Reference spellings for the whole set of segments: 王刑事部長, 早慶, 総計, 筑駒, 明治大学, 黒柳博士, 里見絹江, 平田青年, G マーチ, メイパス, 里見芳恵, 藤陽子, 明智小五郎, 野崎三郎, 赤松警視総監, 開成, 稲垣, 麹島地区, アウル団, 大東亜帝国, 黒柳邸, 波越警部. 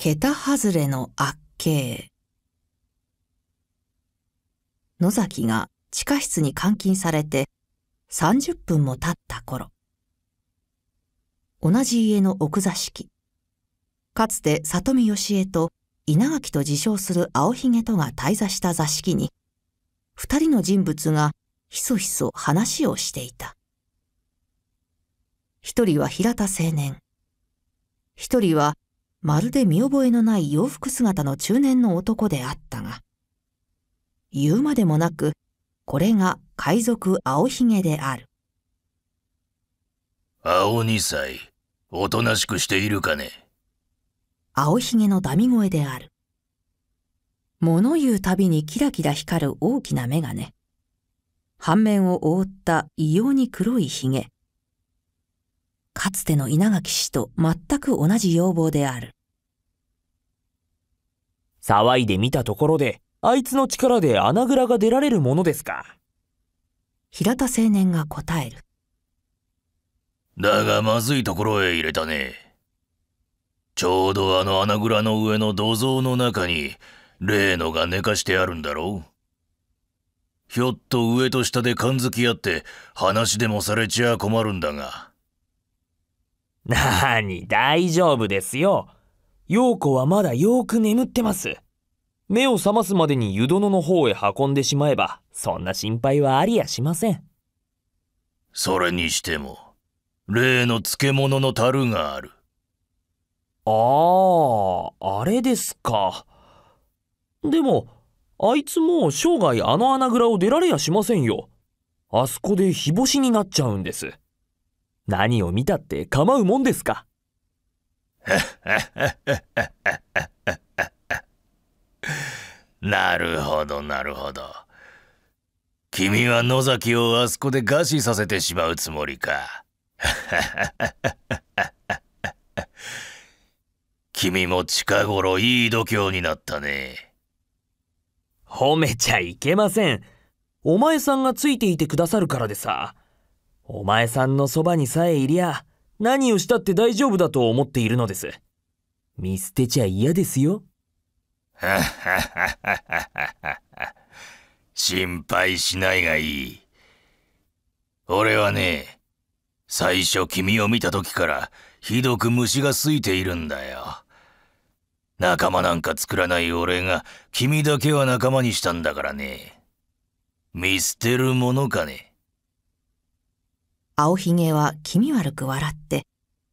桁外れの悪形。野崎が地下室に監禁されて30分も経った頃、同じ家の奥座敷、かつて里見義恵と稲垣と自称する青ひげとが滞在した座敷に、2人の人物がひそひそ話をしていた。1人は平田青年、1人はまるで見覚えのない洋服姿の中年の男であったが、言うまでもなく、これが海賊青ひげである。青二歳、おとなしくしているかね。青ひげのダミ声である。物言うたびにキラキラ光る大きな眼鏡。半面を覆った異様に黒いひげ。かつての稲垣氏と全く同じ容貌である。騒いでみたところで、あいつの力で穴蔵が出られるものですか。平田青年が答える。だがまずいところへ入れたね。ちょうどあの穴蔵の上の土蔵の中に例のが寝かしてあるんだろう。ひょっと上と下で感づき合って話でもされちゃ困るんだが。なあに、大丈夫ですよ。陽子はまだよーく眠ってます。目を覚ますまでに湯殿の方へ運んでしまえば、そんな心配はありやしません。それにしても、例の漬物の樽がある。ああ、あれですか。でも、あいつもう生涯あの穴蔵を出られやしませんよ。あそこで日干しになっちゃうんです。何を見たって構うもんですか。なるほど、なるほど。君は野崎をあそこで餓死させてしまうつもりか。君も近頃いい度胸になったね。褒めちゃいけません。お前さんがついていてくださるからでさ。お前さんのそばにさえいりゃ、何をしたって大丈夫だと思っているのです。見捨てちゃ嫌ですよ。心配しないがいい。俺はね、最初君を見た時からひどく虫がついているんだよ。仲間なんか作らない俺が君だけは仲間にしたんだからね。見捨てるものかね。青ひげは気味悪く笑って、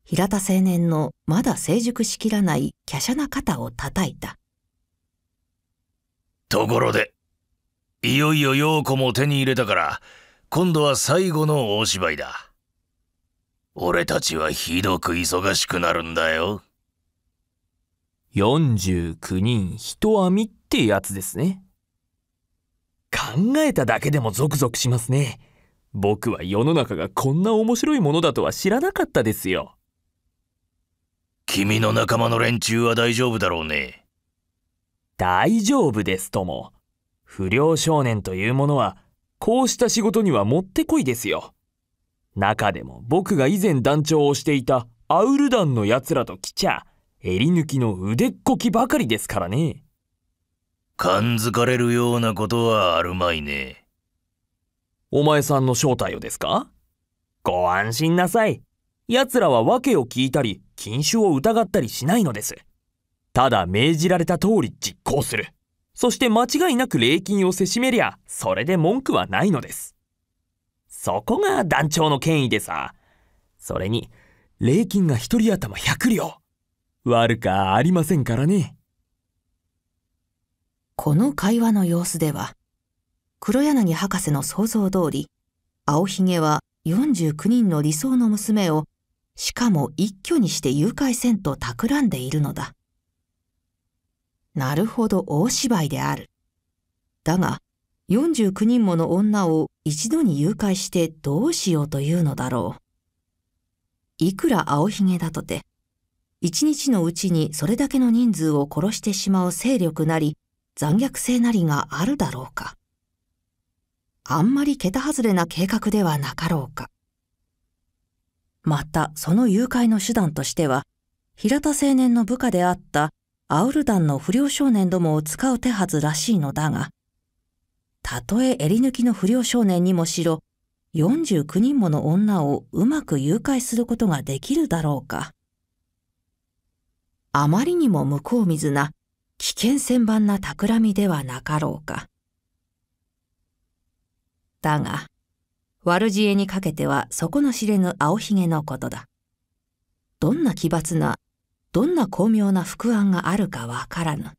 平田青年のまだ成熟しきらない華奢な肩を叩いた。ところで、いよいよ陽子も手に入れたから、今度は最後の大芝居だ。俺たちはひどく忙しくなるんだよ。49人一網ってやつですね。考えただけでもゾクゾクしますね。僕は世の中がこんな面白いものだとは知らなかったですよ。君の仲間の連中は大丈夫だろうね。大丈夫ですとも。不良少年というものはこうした仕事にはもってこいですよ。中でも僕が以前団長をしていたアウル団のやつらと来ちゃ襟抜きの腕っこきばかりですからね。感づかれるようなことはあるまいね。お前さんの正体をですか？ご安心なさい。やつらは訳を聞いたり禁酒を疑ったりしないのです。ただ命じられた通り実行する。そして間違いなく礼金をせしめりゃ、それで文句はないのです。そこが団長の権威でさ。それに、礼金が一人頭100両。悪かありませんからね。この会話の様子では、黒柳博士の想像通り、青ひげは49人の理想の娘を、しかも一挙にして誘拐せんと企んでいるのだ。なるほど、大芝居である。だが、49人もの女を一度に誘拐してどうしようというのだろう。いくら青ひげだとて、1日のうちにそれだけの人数を殺してしまう勢力なり、残虐性なりがあるだろうか。あんまり桁外れな計画ではなかろうか。また、その誘拐の手段としては、平田青年の部下であったアウルダンの不良少年どもを使う手はずらしいのだが、たとえ襟抜きの不良少年にもしろ、49人もの女をうまく誘拐することができるだろうか。あまりにも向こう水な、危険千万な企みではなかろうか。だが、悪知恵にかけては底の知れぬ青ひげのことだ。どんな奇抜な、どんな巧妙な伏案があるかわからぬ。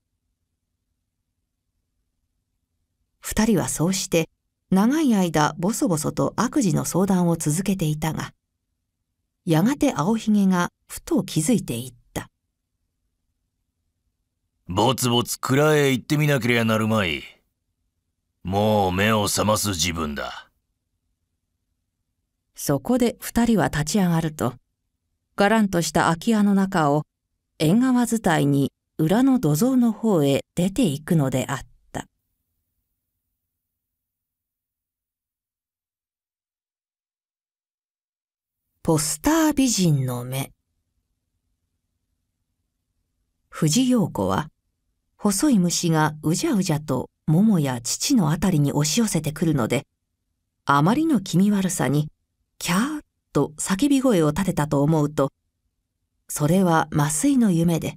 二人はそうして長い間ボソボソと悪事の相談を続けていたが、やがて青ひげがふと気づいていった。ぼつぼつ蔵へ行ってみなけりゃなるまい。もう目を覚ます自分だ。そこで二人は立ち上がると、がらんとした空き家の中を縁側伝いに裏の土蔵の方へ出ていくのであった。ポスター美人の目。藤陽子は細い虫がうじゃうじゃと桃や乳のあたりに押し寄せてくるので、あまりの気味悪さにキャーと叫び声を立てたと思うと、それは麻酔の夢で、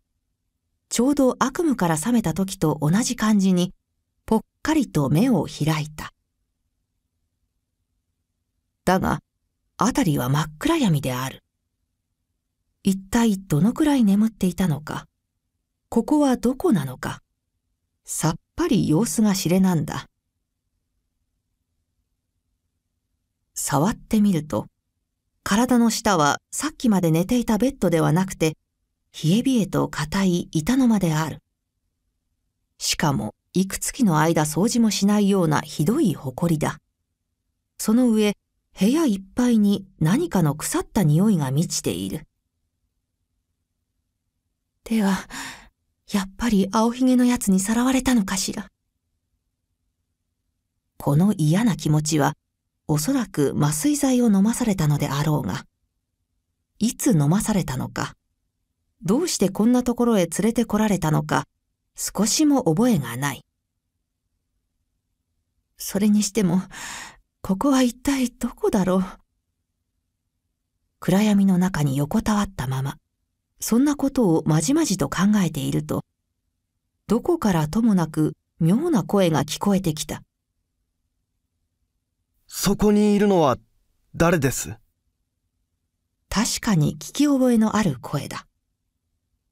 ちょうど悪夢から覚めた時と同じ感じにぽっかりと目を開いた。だが辺りは真っ暗闇である。一体どのくらい眠っていたのか、ここはどこなのか、さっぱり様子が知れなんだ。触ってみると、体の下はさっきまで寝ていたベッドではなくて、冷え冷えと硬い板の間である。しかも、いくつきの間掃除もしないようなひどい埃だ。その上、部屋いっぱいに何かの腐った匂いが満ちている。では、やっぱり青ひげのやつにさらわれたのかしら。この嫌な気持ちは、おそらく麻酔剤を飲まされたのであろうが、いつ飲まされたのか、どうしてこんなところへ連れてこられたのか、少しも覚えがない。それにしても、ここは一体どこだろう。暗闇の中に横たわったまま、そんなことをまじまじと考えていると、どこからともなく妙な声が聞こえてきた。そこにいるのは誰です？確かに聞き覚えのある声だ。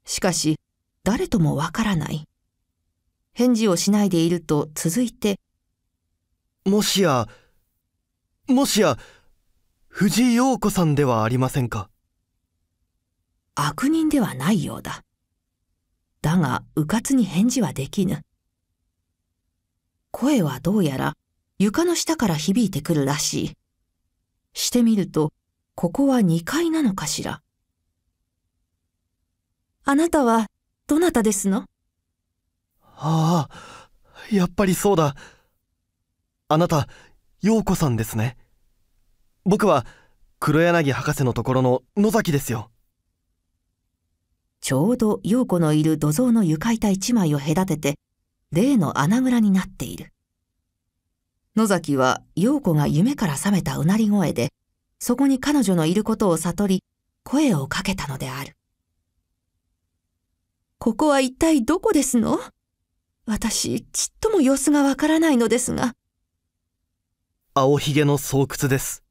しかし、誰ともわからない。返事をしないでいると続いて、もしや、藤陽子さんではありませんか？悪人ではないようだ。だが、うかつに返事はできぬ。声はどうやら、床の下から響いてくるらしい。してみると、ここは2階なのかしら。あなたは、どなたですの？ああ、やっぱりそうだ。あなた、陽子さんですね。僕は、黒柳博士のところの野崎ですよ。ちょうど陽子のいる土蔵の床板1枚を隔てて、例の穴蔵になっている。野崎は陽子が夢から覚めたうなり声で、そこに彼女のいることを悟り、声をかけたのである。ここは一体どこですの？私、ちっとも様子がわからないのですが。青ひげの巣窟です。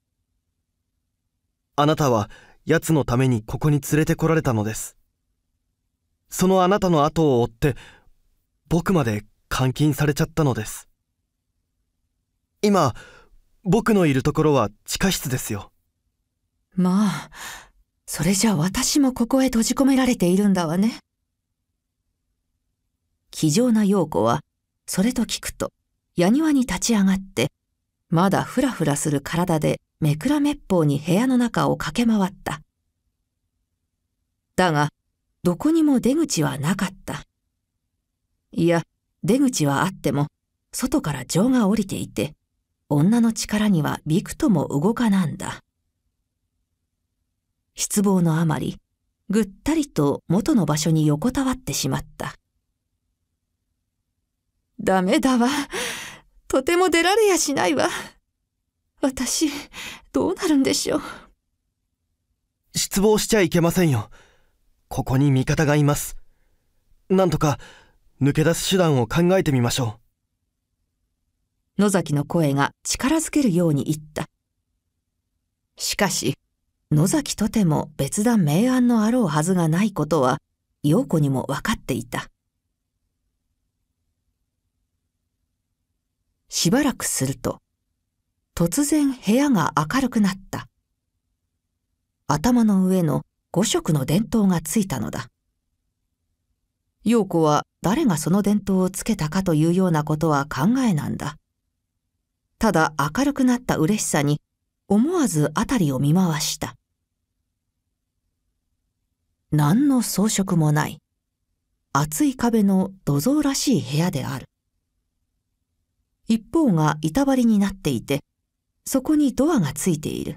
あなたは奴のためにここに連れてこられたのです。そのあなたの後を追って、僕まで監禁されちゃったのです。今、僕のいるところは地下室ですよ。まあ、それじゃ私もここへ閉じ込められているんだわね。気丈な陽子は、それと聞くと、やにわに立ち上がって、まだふらふらする体でめくらめっぽうに部屋の中を駆け回った。だが、どこにも出口はなかった。いや、出口はあっても、外から錠が降りていて、女の力にはびくとも動かなんだ。失望のあまり、ぐったりと元の場所に横たわってしまった。ダメだわ。とても出られやしないわ。私、どうなるんでしょう。失望しちゃいけませんよ。ここに味方がいます。なんとか抜け出す手段を考えてみましょう。野崎の声が力づけるように言った。しかし、野崎とても別段明暗のあろうはずがないことは、陽子にも分かっていた。しばらくすると、突然部屋が明るくなった。頭の上の5色の電灯がついたのだ。陽子は誰がその電灯をつけたかというようなことは考えなんだ。ただ明るくなった嬉しさに思わず辺りを見回した。何の装飾もない、厚い壁の土蔵らしい部屋である。一方が板張りになっていて、そこにドアがついている。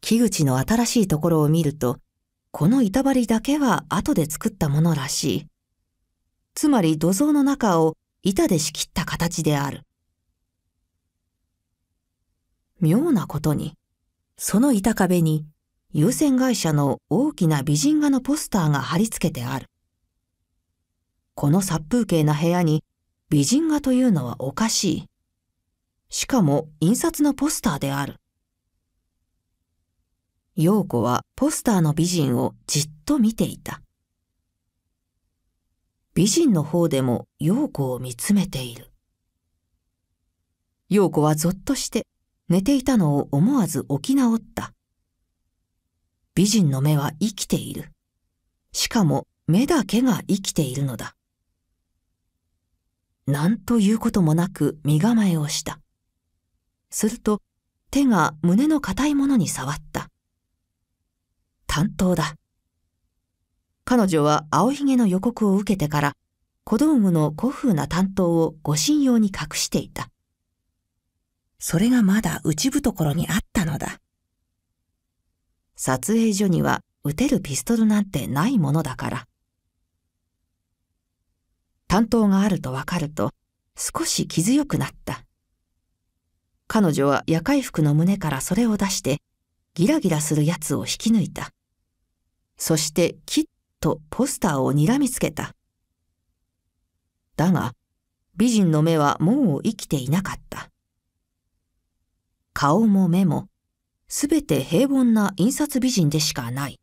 木口の新しいところを見ると、この板張りだけは後で作ったものらしい。つまり土蔵の中を板で仕切った形である。妙なことに、その板壁に有線会社の大きな美人画のポスターが貼り付けてある。この殺風景な部屋に、美人画というのはおかしい。しかも印刷のポスターである。陽子はポスターの美人をじっと見ていた。美人の方でも陽子を見つめている。陽子はぞっとして寝ていたのを思わず起き直った。美人の目は生きている。しかも目だけが生きているのだ。何ということもなく身構えをした。すると手が胸の硬いものに触った。短刀だ。彼女は青ひげの予告を受けてから小道具の古風な短刀を護身用に隠していた。それがまだ内懐にあったのだ。撮影所には撃てるピストルなんてないものだから。短刀があるとわかると少し気強くなった。彼女は夜会服の胸からそれを出してギラギラするやつを引き抜いた。そしてきっとポスターをにらみつけた。だが美人の目はもう生きていなかった。顔も目もすべて平凡な印刷美人でしかない。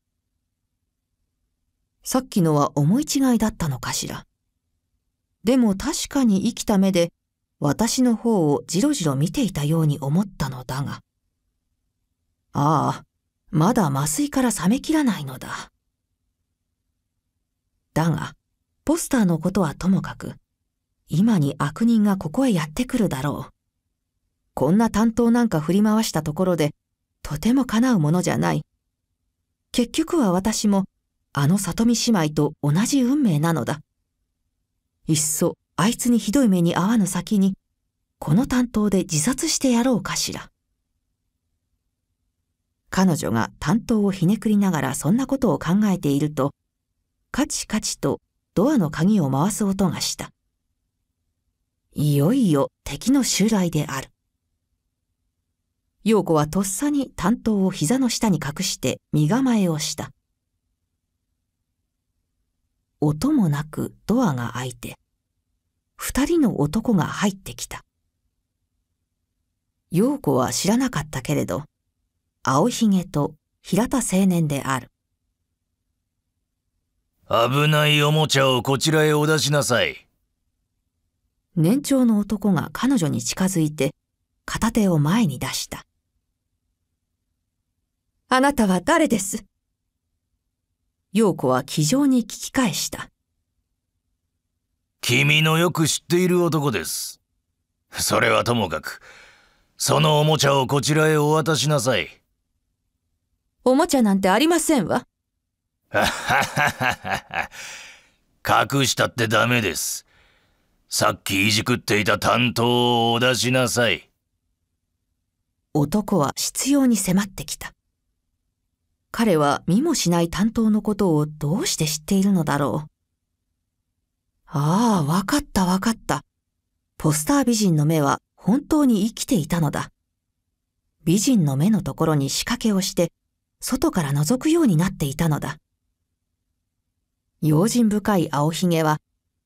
さっきのは思い違いだったのかしら。でも確かに生きた目で私の方をじろじろ見ていたように思ったのだが。ああ、まだ麻酔から冷めきらないのだ。だが、ポスターのことはともかく、今に悪人がここへやってくるだろう。こんな短刀なんか振り回したところで、とてもかなうものじゃない。結局は私も、あの里見姉妹と同じ運命なのだ。いっそ、あいつにひどい目に遭わぬ先に、この短刀で自殺してやろうかしら。彼女が短刀をひねくりながらそんなことを考えていると、カチカチとドアの鍵を回す音がした。いよいよ敵の襲来である。陽子はとっさに短刀を膝の下に隠して身構えをした。音もなくドアが開いて、二人の男が入ってきた。陽子は知らなかったけれど、青ひげと平田青年である。危ないおもちゃをこちらへお出しなさい。年長の男が彼女に近づいて、片手を前に出した。あなたは誰です。陽子は気丈に聞き返した。君のよく知っている男です。それはともかく、そのおもちゃをこちらへお渡しなさい。おもちゃなんてありませんわ。はははは。隠したってダメです。さっきいじくっていた短刀をお出しなさい。男は執拗に迫ってきた。彼は見もしない担当のことをどうして知っているのだろう。ああ、わかったわかった。ポスター美人の目は本当に生きていたのだ。美人の目のところに仕掛けをして、外から覗くようになっていたのだ。用心深い青ひげは、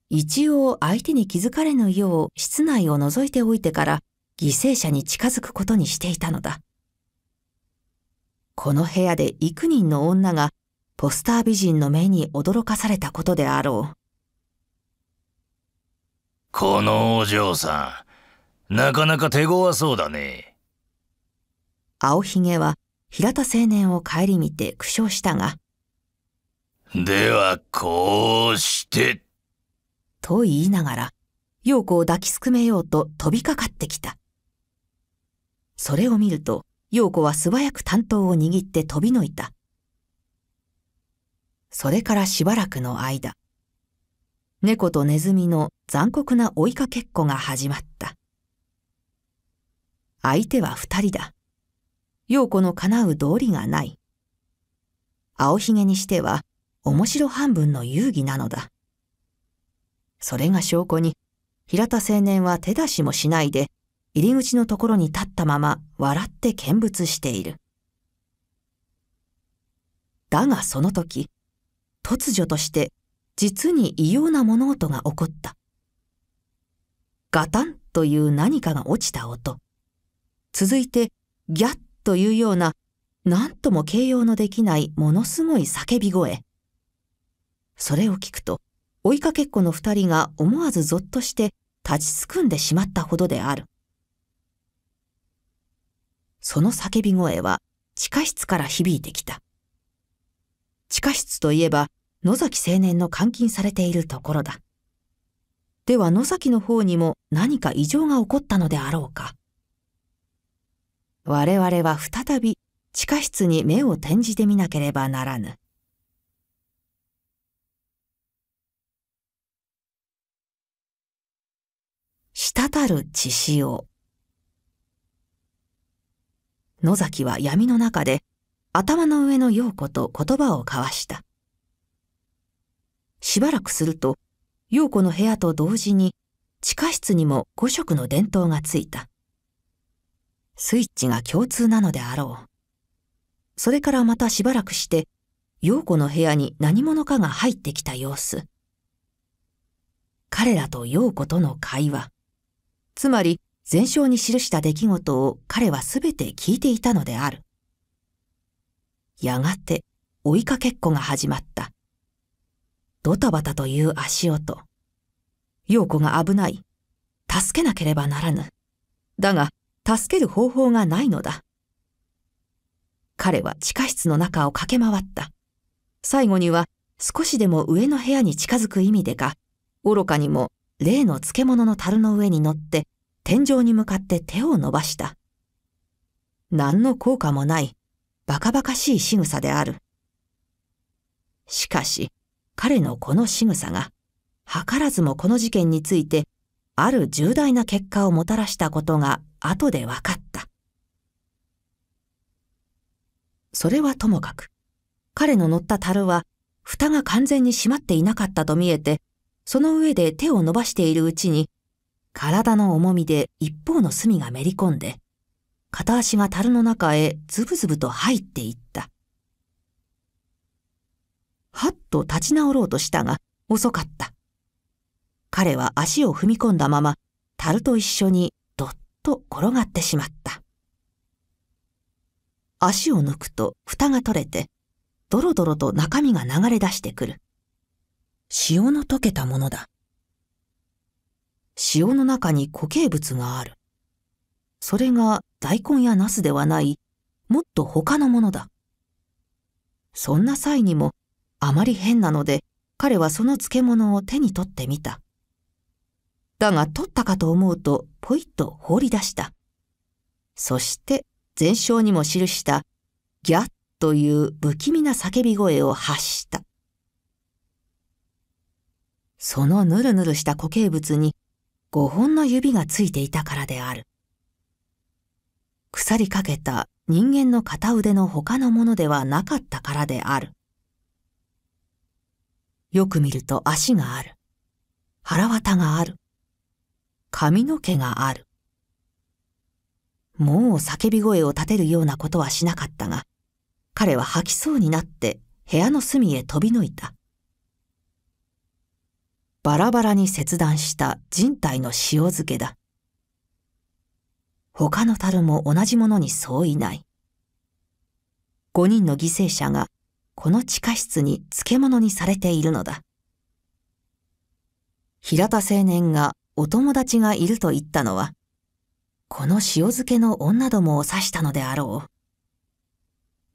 一応相手に気づかれぬよう室内を覗いておいてから、犠牲者に近づくことにしていたのだ。この部屋で幾人の女がポスター美人の目に驚かされたことであろう。このお嬢さん、なかなか手強そうだね。青ひげは平田青年を顧みて苦笑したが、ではこうして。と言いながら、陽子を抱きすくめようと飛びかかってきた。それを見ると、陽子は素早く短刀を握って飛びのいた。それからしばらくの間、猫とネズミの残酷な追いかけっこが始まった。相手は二人だ。陽子の叶う道理がない。青ひげにしては面白半分の遊戯なのだ。それが証拠に、平田青年は手出しもしないで、入り口のところに立ったまま笑って見物している。だがその時、突如として実に異様な物音が起こった。ガタンという何かが落ちた音。続いてギャッというような、何とも形容のできないものすごい叫び声。それを聞くと、追いかけっこの二人が思わずぞっとして立ちすくんでしまったほどである。その叫び声は地下室から響いてきた。地下室といえば野崎青年の監禁されているところだ。では野崎の方にも何か異常が起こったのであろうか。我々は再び地下室に目を転じてみなければならぬ。滴る血潮。野崎は闇の中で頭の上の陽子と言葉を交わした。しばらくすると陽子の部屋と同時に地下室にも5色の電灯がついた。スイッチが共通なのであろう。それからまたしばらくして陽子の部屋に何者かが入ってきた様子。彼らと陽子との会話。つまり前章に記した出来事を彼はすべて聞いていたのである。やがて追いかけっこが始まった。ドタバタという足音。陽子が危ない。助けなければならぬ。だが助ける方法がないのだ。彼は地下室の中を駆け回った。最後には少しでも上の部屋に近づく意味でか、愚かにも例の漬物の樽の上に乗って、天井に向かって手を伸ばした。何の効果もない、バカバカしい仕草である。しかし、彼のこの仕草が、図らずもこの事件について、ある重大な結果をもたらしたことが後で分かった。それはともかく、彼の乗った樽は、蓋が完全に閉まっていなかったと見えて、その上で手を伸ばしているうちに、体の重みで一方の隅がめり込んで、片足が樽の中へズブズブと入っていった。はっと立ち直ろうとしたが、遅かった。彼は足を踏み込んだまま、樽と一緒にどっと転がってしまった。足を抜くと蓋が取れて、ドロドロと中身が流れ出してくる。塩の溶けたものだ。塩の中に固形物がある。それが大根やナスではない、もっと他のものだ。そんな際にもあまり変なので、彼はその漬物を手に取ってみた。だが取ったかと思うと、ポイッと放り出した。そして、前章にも記した、ギャッという不気味な叫び声を発した。そのぬるぬるした固形物に、5本の指がついていたからである。腐りかけた人間の片腕の他のものではなかったからである。よく見ると足がある。腹綿がある。髪の毛がある。もう叫び声を立てるようなことはしなかったが、彼は吐きそうになって部屋の隅へ飛び抜いた。バラバラに切断した人体の塩漬けだ。他の樽も同じものに相違ない。5人の犠牲者がこの地下室に漬物にされているのだ。平田青年がお友達がいると言ったのは、この塩漬けの女どもを指したのであろ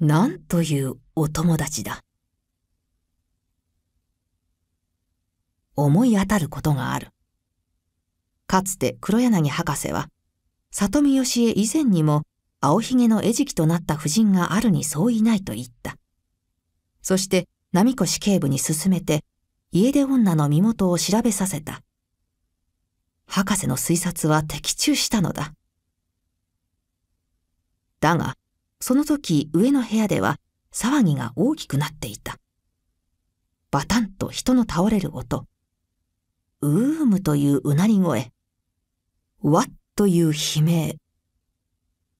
う。なんというお友達だ。思い当たることがある。かつて黒柳博士は、里見芳恵以前にも青ひげの餌食となった婦人があるに相違ないと言った。そして波越警部に勧めて、家出女の身元を調べさせた。博士の推察は的中したのだ。だが、その時上の部屋では騒ぎが大きくなっていた。バタンと人の倒れる音。うーむといううなり声。わっという悲鳴。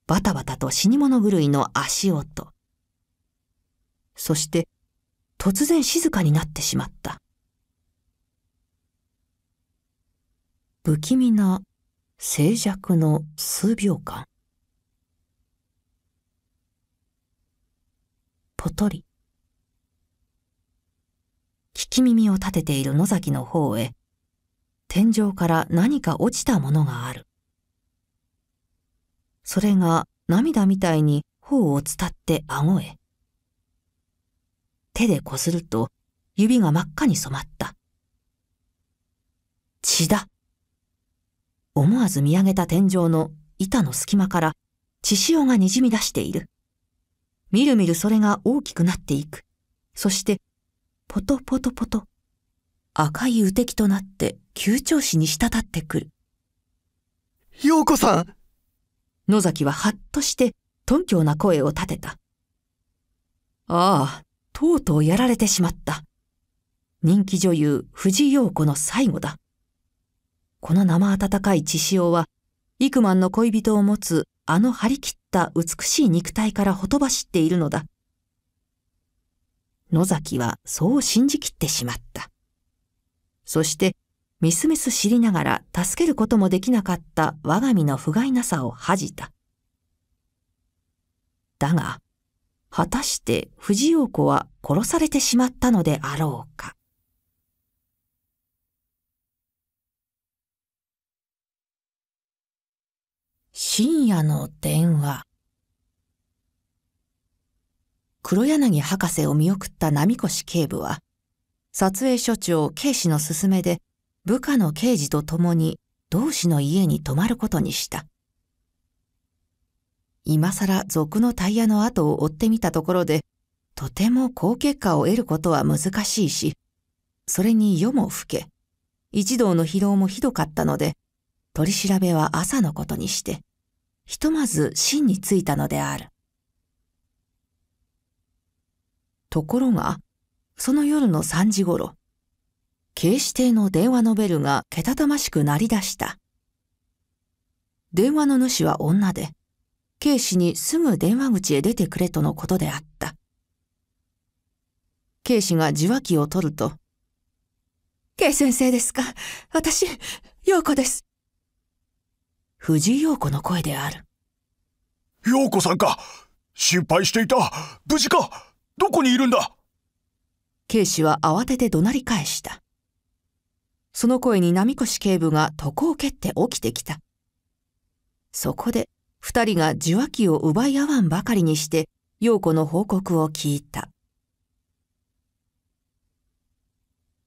バタバタと死に物狂いの足音。そして、突然静かになってしまった。不気味な静寂の数秒間。ぽとり。聞き耳を立てている野崎の方へ、天井から何か落ちたものがある。それが涙みたいに頬を伝って顎へ。手でこすると指が真っ赤に染まった。血だ。思わず見上げた天井の板の隙間から血潮がにじみ出している。みるみるそれが大きくなっていく。そして、ポトポトポト、赤いうてきとなって急潮子に滴ってくる。陽子さん！野崎ははっとして頓狂な声を立てた。ああ、とうとうやられてしまった。人気女優藤陽子の最後だ。この生温かい血潮は、イクマンの恋人を持つあの張り切った美しい肉体からほとばしっているのだ。野崎はそう信じきってしまった。そして、みすみす知りながら助けることもできなかった我が身の不甲斐なさを恥じた。だが、果たして藤陽子は殺されてしまったのであろうか。深夜の電話。黒柳博士を見送った波越警部は、撮影所長警視の勧めで部下の刑事と共に同氏の家に泊まることにした。今更賊のタイヤの跡を追ってみたところで、とても好結果を得ることは難しいし、それに夜も更け、一同の疲労もひどかったので、取り調べは朝のことにして、ひとまず真についたのである。ところが、その夜の3時ごろ、警視艇の電話のベルがけたたましく鳴り出した。電話の主は女で、警視にすぐ電話口へ出てくれとのことであった。警視が受話器を取ると、警先生ですか？私、陽子です。藤井陽子の声である。陽子さんか！心配していた！無事か！どこにいるんだ！警視は慌てて怒鳴り返した。その声に波越警部が床を蹴って起きてきた。そこで2人が受話器を奪い合わんばかりにして陽子の報告を聞いた。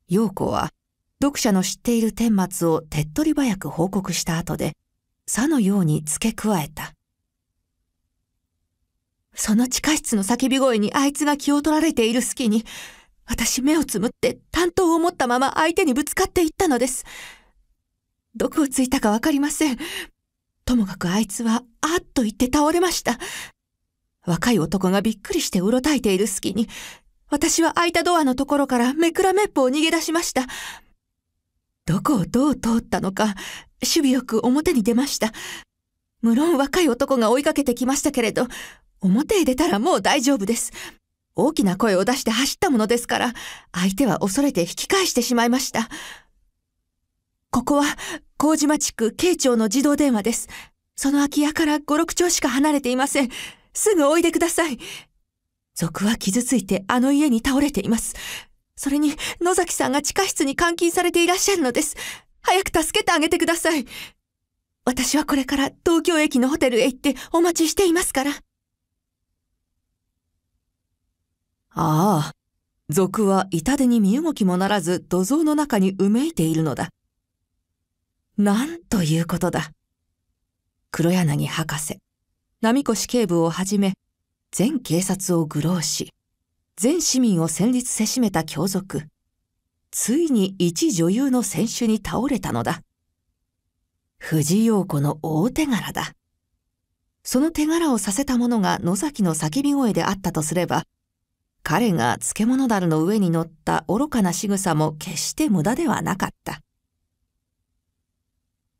陽子は読者の知っている顛末を手っ取り早く報告した後で、さのように付け加えた。その地下室の叫び声にあいつが気を取られている隙に、私目をつむって短刀を持ったまま相手にぶつかっていったのです。どこをついたかわかりません。ともかくあいつは、あっと言って倒れました。若い男がびっくりしてうろたえている隙に、私は開いたドアのところからめくらめっぽを逃げ出しました。どこをどう通ったのか、守備よく表に出ました。無論若い男が追いかけてきましたけれど、表へ出たらもう大丈夫です。大きな声を出して走ったものですから、相手は恐れて引き返してしまいました。ここは、麹島地区慶長の自動電話です。その空き家から5、6丁しか離れていません。すぐおいでください。賊は傷ついてあの家に倒れています。それに、野崎さんが地下室に監禁されていらっしゃるのです。早く助けてあげてください。私はこれから東京駅のホテルへ行ってお待ちしていますから。ああ、賊は痛手に身動きもならず土蔵の中にうめいているのだ。なんということだ。黒柳博士、波越警部をはじめ、全警察を愚弄し、全市民を戦慄せしめた凶賊。ついに一女優の選手に倒れたのだ。藤陽子の大手柄だ。その手柄をさせた者が野崎の叫び声であったとすれば、彼が漬物樽の上に乗った愚かな仕草も決して無駄ではなかった。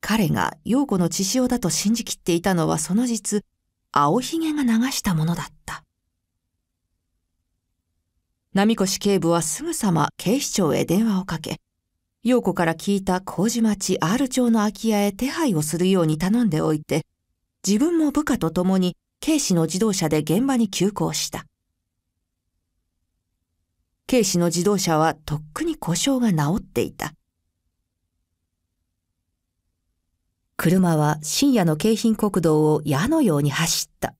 彼が陽子の血潮だと信じきっていたのはその実、青ひげが流したものだった。波越警部はすぐさま警視庁へ電話をかけ、陽子から聞いた麹町 R 町の空き家へ手配をするように頼んでおいて、自分も部下と共に警視の自動車で現場に急行した。警視の自動車はとっくに故障が治っていた。車は深夜の京浜国道を矢のように走った。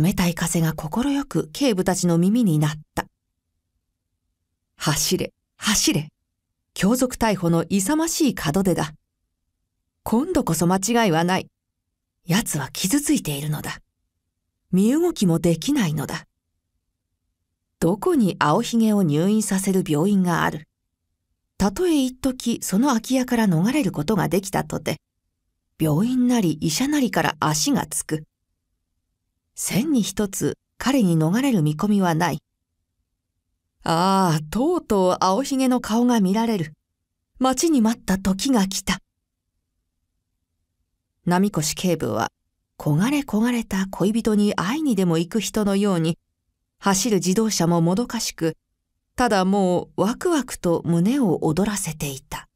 冷たい風が快く警部たちの耳になった。走れ、走れ。凶賊逮捕の勇ましい門出だ。今度こそ間違いはない。奴は傷ついているのだ。身動きもできないのだ。どこに青ひげを入院させる病院がある。たとえ一時その空き家から逃れることができたとて、病院なり医者なりから足がつく。千に一つ彼に逃れる見込みはない。ああ、とうとう青ひげの顔が見られる。待ちに待った時が来た。波越警部は、焦がれた恋人に会いにでも行く人のように、走る自動車ももどかしく、ただもうワクワクと胸を躍らせていた。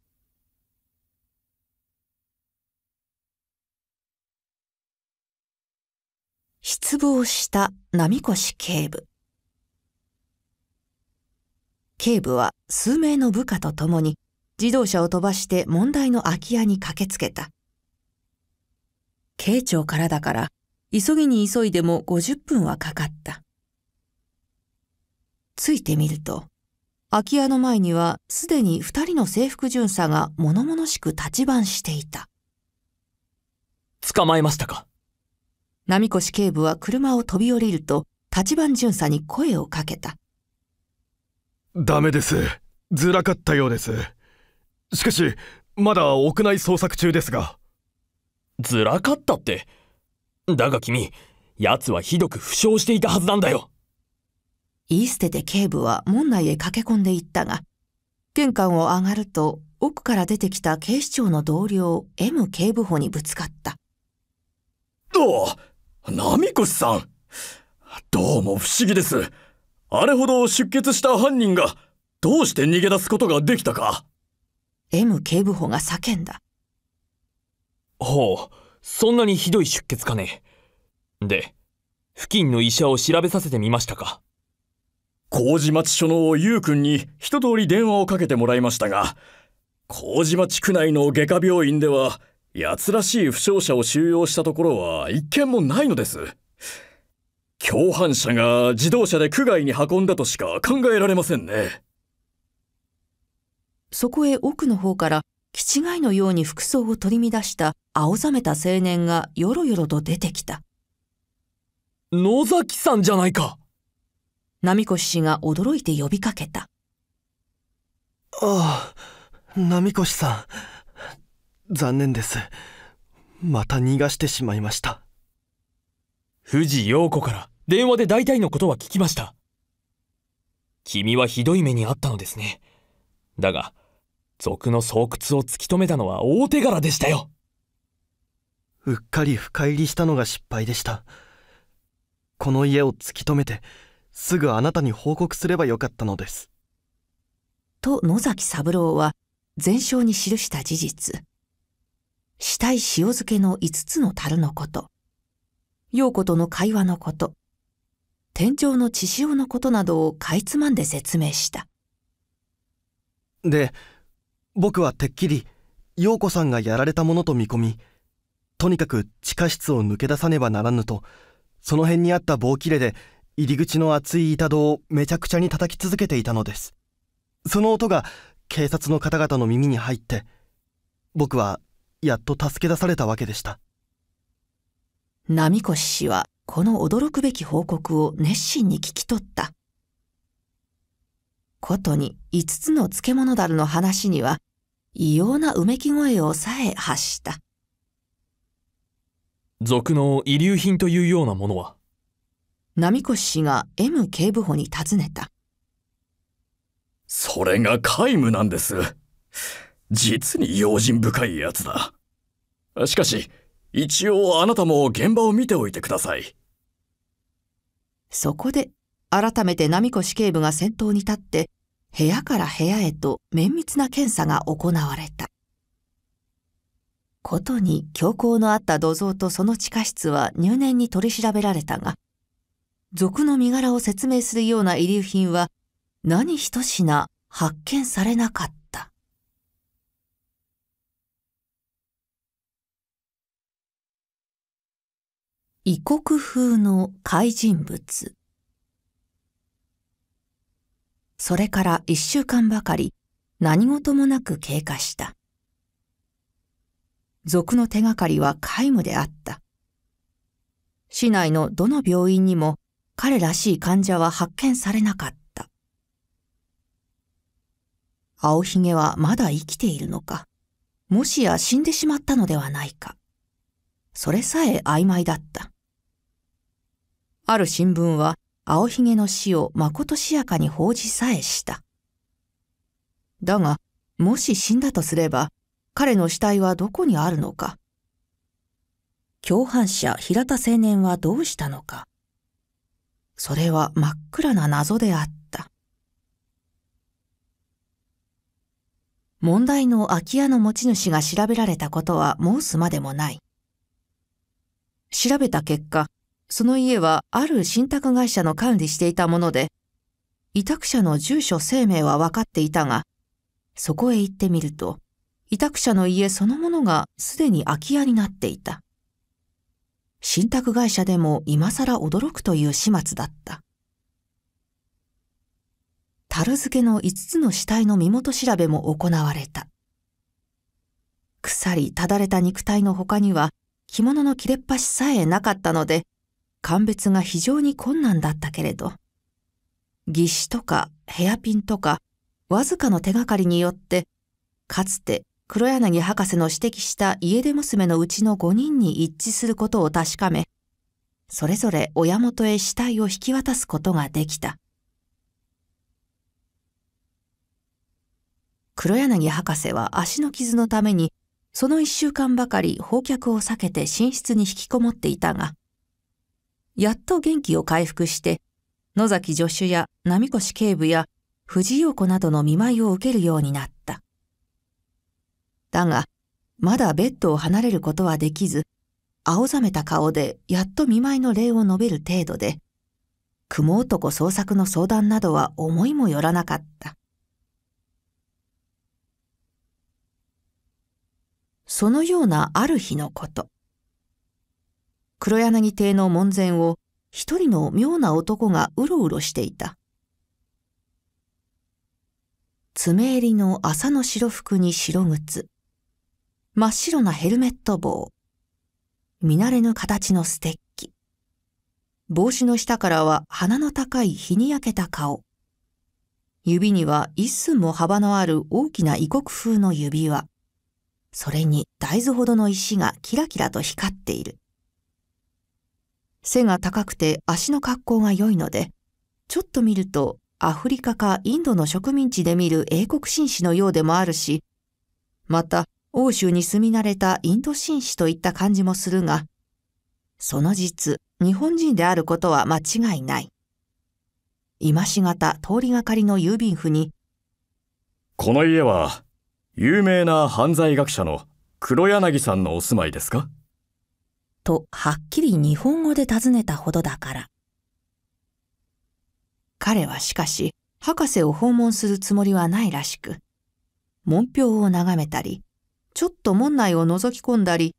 失望した波越警部。警部は数名の部下と共に自動車を飛ばして問題の空き家に駆けつけた。慶長からだから、急ぎに急いでも50分はかかった。ついてみると、空き家の前にはすでに2人の制服巡査が物々しく立ち番していた。捕まえましたか？波越警部は車を飛び降りると、立番巡査に声をかけた。ダメです。ずらかったようです。しかし、まだ屋内捜索中ですが。ずらかったって。だが君、奴はひどく負傷していたはずなんだよ。言い捨てて警部は門内へ駆け込んでいったが、玄関を上がると奥から出てきた警視庁の同僚 M 警部補にぶつかった。おお、波越さん。どうも不思議です。あれほど出血した犯人がどうして逃げ出すことができたか。M 警部補が叫んだ。ほう、そんなにひどい出血かね。で、付近の医者を調べさせてみましたか。麹町署の優君に一通り電話をかけてもらいましたが、麹町区内の外科病院では、奴らしい負傷者を収容したところは一件もないのです。共犯者が自動車で区外に運んだとしか考えられませんね。そこへ奥の方から、気違いのように服装を取り乱した青ざめた青年がよろよろと出てきた。野崎さんじゃないか。波越氏が驚いて呼びかけた。ああ、波越さん。残念です。また逃がしてしまいました。藤陽子から電話で大体のことは聞きました。君はひどい目にあったのですね。だが賊の巣窟を突き止めたのは大手柄でしたよ。うっかり深入りしたのが失敗でした。この家を突き止めてすぐあなたに報告すればよかったのです。と野崎三郎は全書に記した事実、死体塩漬けの5つの樽のこと、陽子との会話のこと、天井の血潮のことなどをかいつまんで説明した。で僕はてっきり陽子さんがやられたものと見込み、とにかく地下室を抜け出さねばならぬと、その辺にあった棒切れで入り口の厚い板戸をめちゃくちゃに叩き続けていたのです。その音が警察の方々の耳に入って、僕はやっと助け出されたわけでした。浪越氏はこの驚くべき報告を熱心に聞き取った。ことに5つの漬物樽の話には異様なうめき声をさえ発した。賊の遺留品というようなものは、浪越氏が M 警部補に尋ねた。それが皆無なんです。実に用心深いやつだ。しかし一応あなたも現場を見ておいてください。そこで改めて浪越警部が先頭に立って、部屋から部屋へと綿密な検査が行われた。ことに凶行のあった土蔵とその地下室は入念に取り調べられたが、賊の身柄を説明するような遺留品は何一品発見されなかった。異国風の怪人物。それから1週間ばかり何事もなく経過した。賊の手がかりは皆無であった。市内のどの病院にも彼らしい患者は発見されなかった。青ひげはまだ生きているのか、もしや死んでしまったのではないか、それさえ曖昧だった。ある新聞は青ひげの死をまことしやかに報じさえした。だが、もし死んだとすれば、彼の死体はどこにあるのか。共犯者平田青年はどうしたのか。それは真っ暗な謎であった。問題の空き家の持ち主が調べられたことは申すまでもない。調べた結果、その家はある信託会社の管理していたもので、委託者の住所姓名は分かっていたが、そこへ行ってみると、委託者の家そのものがすでに空き家になっていた。信託会社でも今更驚くという始末だった。樽漬けの5つの死体の身元調べも行われた。腐りただれた肉体の他には着物の切れっ端さえなかったので、鑑別が非常に困難だったけれど、義手とかヘアピンとかわずかの手がかりによって、かつて黒柳博士の指摘した家出娘のうちの5人に一致することを確かめ、それぞれ親元へ死体を引き渡すことができた。黒柳博士は足の傷のためにその1週間ばかり訪客を避けて寝室に引きこもっていたが、やっと元気を回復して、野崎助手や浪越警部や藤陽子などの見舞いを受けるようになった。だが、まだベッドを離れることはできず、青ざめた顔でやっと見舞いの礼を述べる程度で、雲男捜索の相談などは思いもよらなかった。そのようなある日のこと。黒柳邸の門前を一人の妙な男がうろうろしていた。爪襟の麻の白服に白靴、真っ白なヘルメット帽、見慣れぬ形のステッキ、帽子の下からは鼻の高い日に焼けた顔、指には一寸も幅のある大きな異国風の指輪、それに大豆ほどの石がキラキラと光っている。背が高くて足の格好が良いので、ちょっと見るとアフリカかインドの植民地で見る英国紳士のようでもあるし、また欧州に住み慣れたインド紳士といった感じもするが、その実、日本人であることは間違いない。今しがた通りがかりの郵便婦に、この家は有名な犯罪学者の黒柳さんのお住まいですか？とはっきり日本語で尋ねたほどだから。彼はしかし博士を訪問するつもりはないらしく、門標を眺めたり、ちょっと門内を覗き込んだり、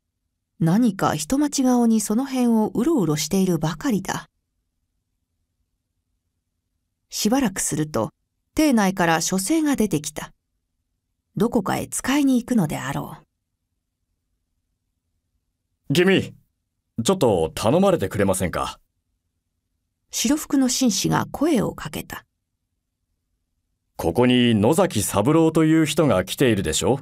何か人待ち顔にその辺をうろうろしているばかりだ。しばらくすると、邸内から書生が出てきた。どこかへ使いに行くのであろう。君、ちょっと頼まれてくれませんか。白服の紳士が声をかけた。ここに野崎三郎という人が来ているでしょ。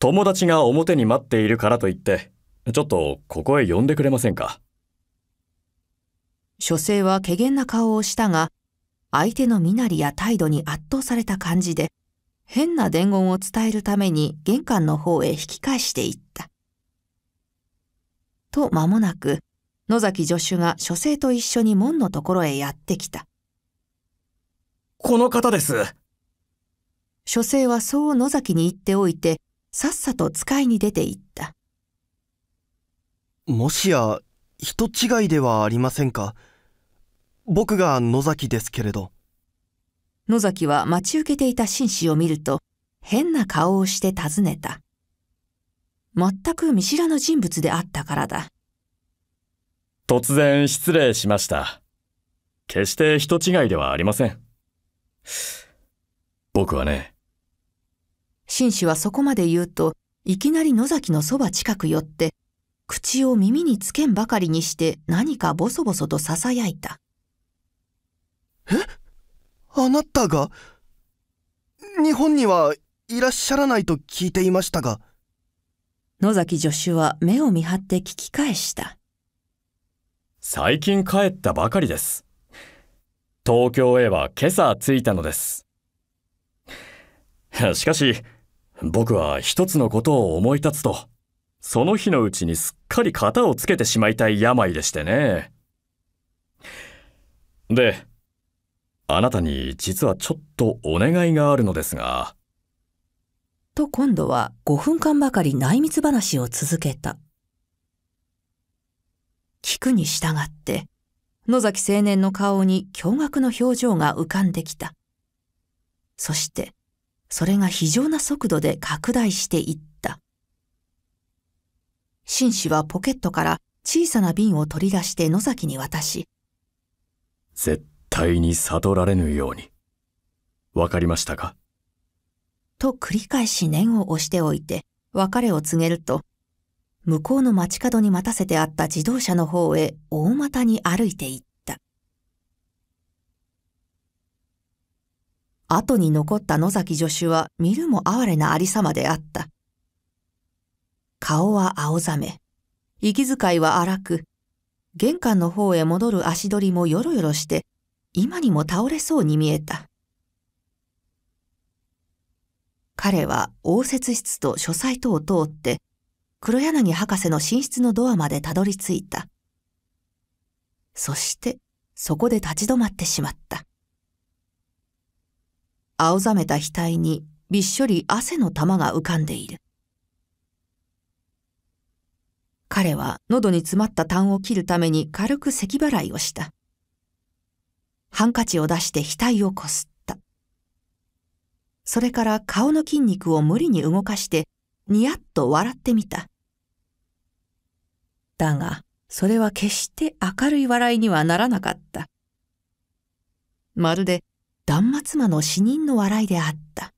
友達が表に待っているからと言って、ちょっとここへ呼んでくれませんか。書生は怪訝な顔をしたが、相手の身なりや態度に圧倒された感じで、変な伝言を伝えるために玄関の方へ引き返していった。と間もなく、野崎助手が書生と一緒に門のところへやってきた。この方です。書生はそう野崎に言っておいて、さっさと使いに出て行った。もしや、人違いではありませんか。僕が野崎ですけれど。野崎は待ち受けていた紳士を見ると、変な顔をして尋ねた。全く見知らぬ人物であったからだ。突然失礼しました。決して人違いではありません。僕はね。紳士はそこまで言うと、いきなり野崎のそば近く寄って、口を耳につけんばかりにして何かボソボソと囁いた。え？あなたが？日本にはいらっしゃらないと聞いていましたが。野崎助手は目を見張って聞き返した。最近帰ったばかりです。東京へは今朝着いたのです。しかし、僕は一つのことを思い立つと、その日のうちにすっかり型をつけてしまいたい病でしてね。で、あなたに実はちょっとお願いがあるのですが。と今度は5分間ばかり内密話を続けた。聞くに従って、野崎青年の顔に驚愕の表情が浮かんできた。そして、それが非常な速度で拡大していった。紳士はポケットから小さな瓶を取り出して野崎に渡し、絶対に悟られぬように。わかりましたか？と繰り返し念を押しておいて、別れを告げると、向こうの街角に待たせてあった自動車の方へ大股に歩いていった。後に残った野崎助手は見るも哀れなありさまであった。顔は青ざめ、息遣いは荒く、玄関の方へ戻る足取りもよろよろして、今にも倒れそうに見えた。彼は応接室と書斎等を通って、黒柳博士の寝室のドアまでたどり着いた。そして、そこで立ち止まってしまった。青ざめた額にびっしょり汗の玉が浮かんでいる。彼は喉に詰まった痰を切るために軽く咳払いをした。ハンカチを出して額をこすった。それから顔の筋肉を無理に動かして、ニヤッと笑ってみた。だが、それは決して明るい笑いにはならなかった。まるで断末魔の死人の笑いであった。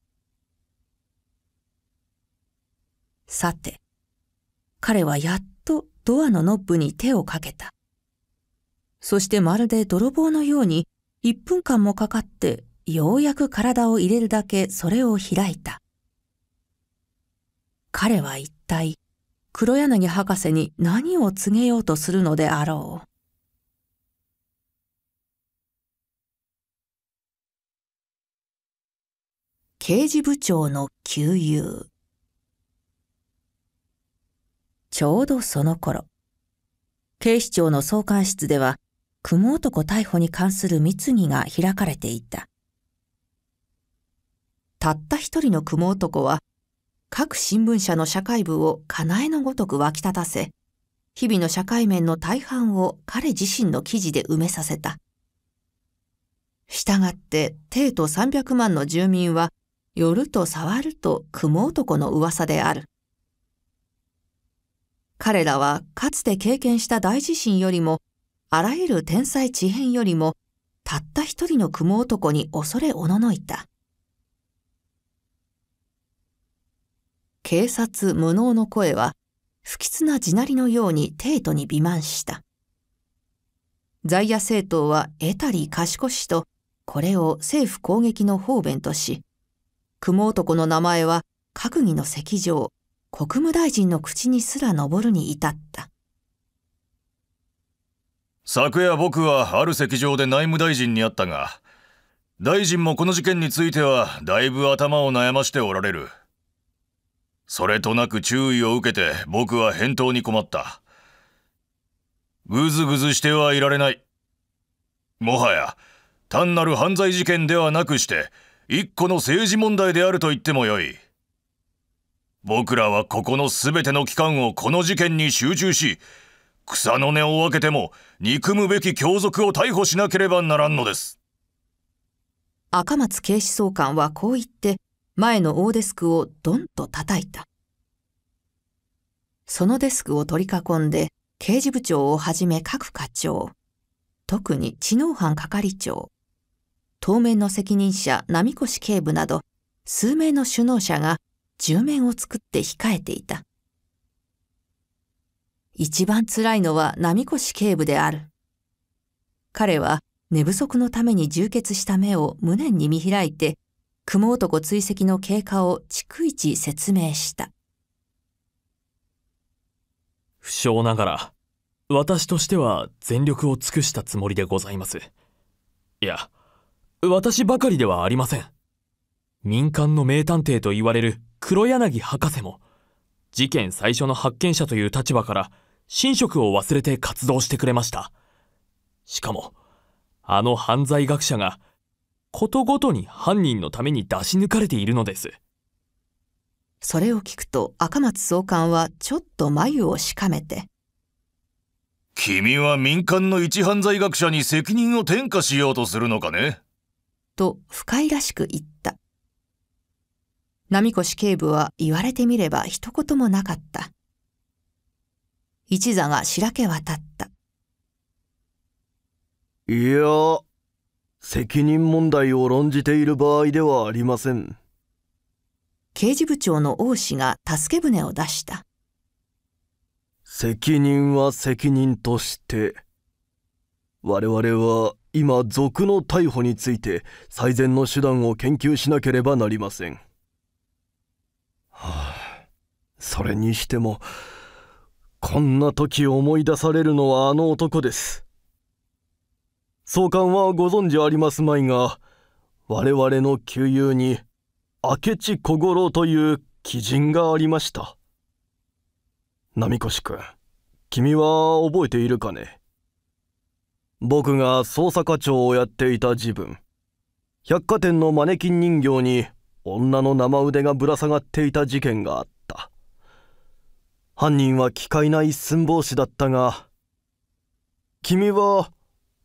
さて、彼はやっとドアのノッブに手をかけた。そしてまるで泥棒のように1分間もかかってようやく体を入れるだけそれを開いた。彼は一体、黒柳博士に何を告げようとするのであろう。刑事部長の旧友。ちょうどその頃、警視庁の総監室では、雲男逮捕に関する密議が開かれていた。たった一人の雲男は、各新聞社の社会部をかなえのごとく湧き立たせ、日々の社会面の大半を彼自身の記事で埋めさせた。したがって、帝都300万の住民は、寄ると触ると雲男の噂である。彼らは、かつて経験した大地震よりも、あらゆる天災地変よりも、たった一人の雲男に恐れおののいた。警察無能の声は、不吉な地鳴りのように帝都に弥漫した。在野政党は得たり賢しと、これを政府攻撃の方便とし、雲男の名前は閣議の席上、国務大臣の口にすら上るに至った。昨夜僕はある席上で内務大臣に会ったが、大臣もこの事件についてはだいぶ頭を悩ましておられる。それとなく注意を受けて僕は返答に困った。ぐずぐずしてはいられない。もはや単なる犯罪事件ではなくして一個の政治問題であると言ってもよい。僕らはここの全ての機関をこの事件に集中し、草の根を分けても憎むべき凶賊を逮捕しなければならんのです。赤松警視総監はこう言って、前の大デスクをドンと叩いた。そのデスクを取り囲んで、刑事部長をはじめ各課長、特に知能犯係長、当面の責任者浪越警部など、数名の首脳者が10面を作って控えていた。一番辛いのは浪越警部である。彼は寝不足のために充血した目を無念に見開いて、雲男追跡の経過を逐一説明した。不詳ながら、私としては全力を尽くしたつもりでございます。いや、私ばかりではありません。民間の名探偵と言われる黒柳博士も、事件最初の発見者という立場から、寝食を忘れて活動してくれました。しかも、あの犯罪学者が、ことごとに犯人のために出し抜かれているのです。それを聞くと赤松総監はちょっと眉をしかめて。君は民間の一犯罪学者に責任を転嫁しようとするのかね？と不快らしく言った。浪越警部は言われてみれば一言もなかった。一座が白け渡った。いや。責任問題を論じている場合ではありません。刑事部長の王氏が助け舟を出した。責任は責任として、我々は今賊の逮捕について最善の手段を研究しなければなりません。はあ、それにしても、こんな時思い出されるのはあの男です。総監はご存知ありますまいが、我々の旧友に明智小五郎という鬼人がありました。浪越君、君は覚えているかね？僕が捜査課長をやっていた時分、百貨店のマネキン人形に女の生腕がぶら下がっていた事件があった。犯人は奇怪な一寸法師だったが、君は、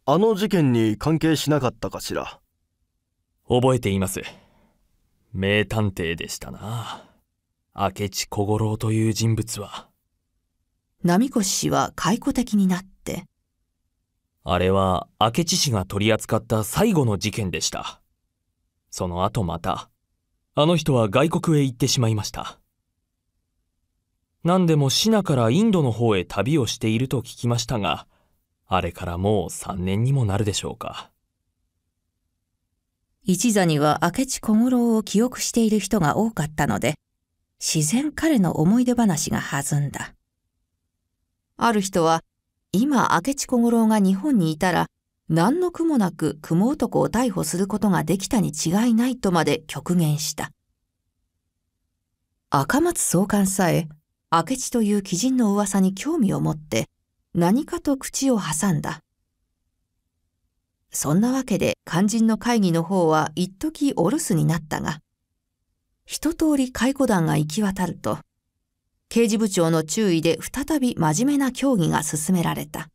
あの事件に関係しなかったかしら。覚えています。名探偵でしたな。明智小五郎という人物は。浪越氏は懐古的になって。あれは明智氏が取り扱った最後の事件でした。その後また、あの人は外国へ行ってしまいました。何でもシナからインドの方へ旅をしていると聞きましたが、あれからもう3年にもなるでしょうか。一座には明智小五郎を記憶している人が多かったので、自然彼の思い出話が弾んだ。ある人は、今明智小五郎が日本にいたら、何の苦もなく雲男を逮捕することができたに違いないとまで極言した。赤松総監さえ、明智という鬼人の噂に興味を持って、何かと口を挟んだ。そんなわけで肝心の会議の方は一時お留守になったが、一通り回顧団が行き渡ると、刑事部長の注意で再び真面目な協議が進められた。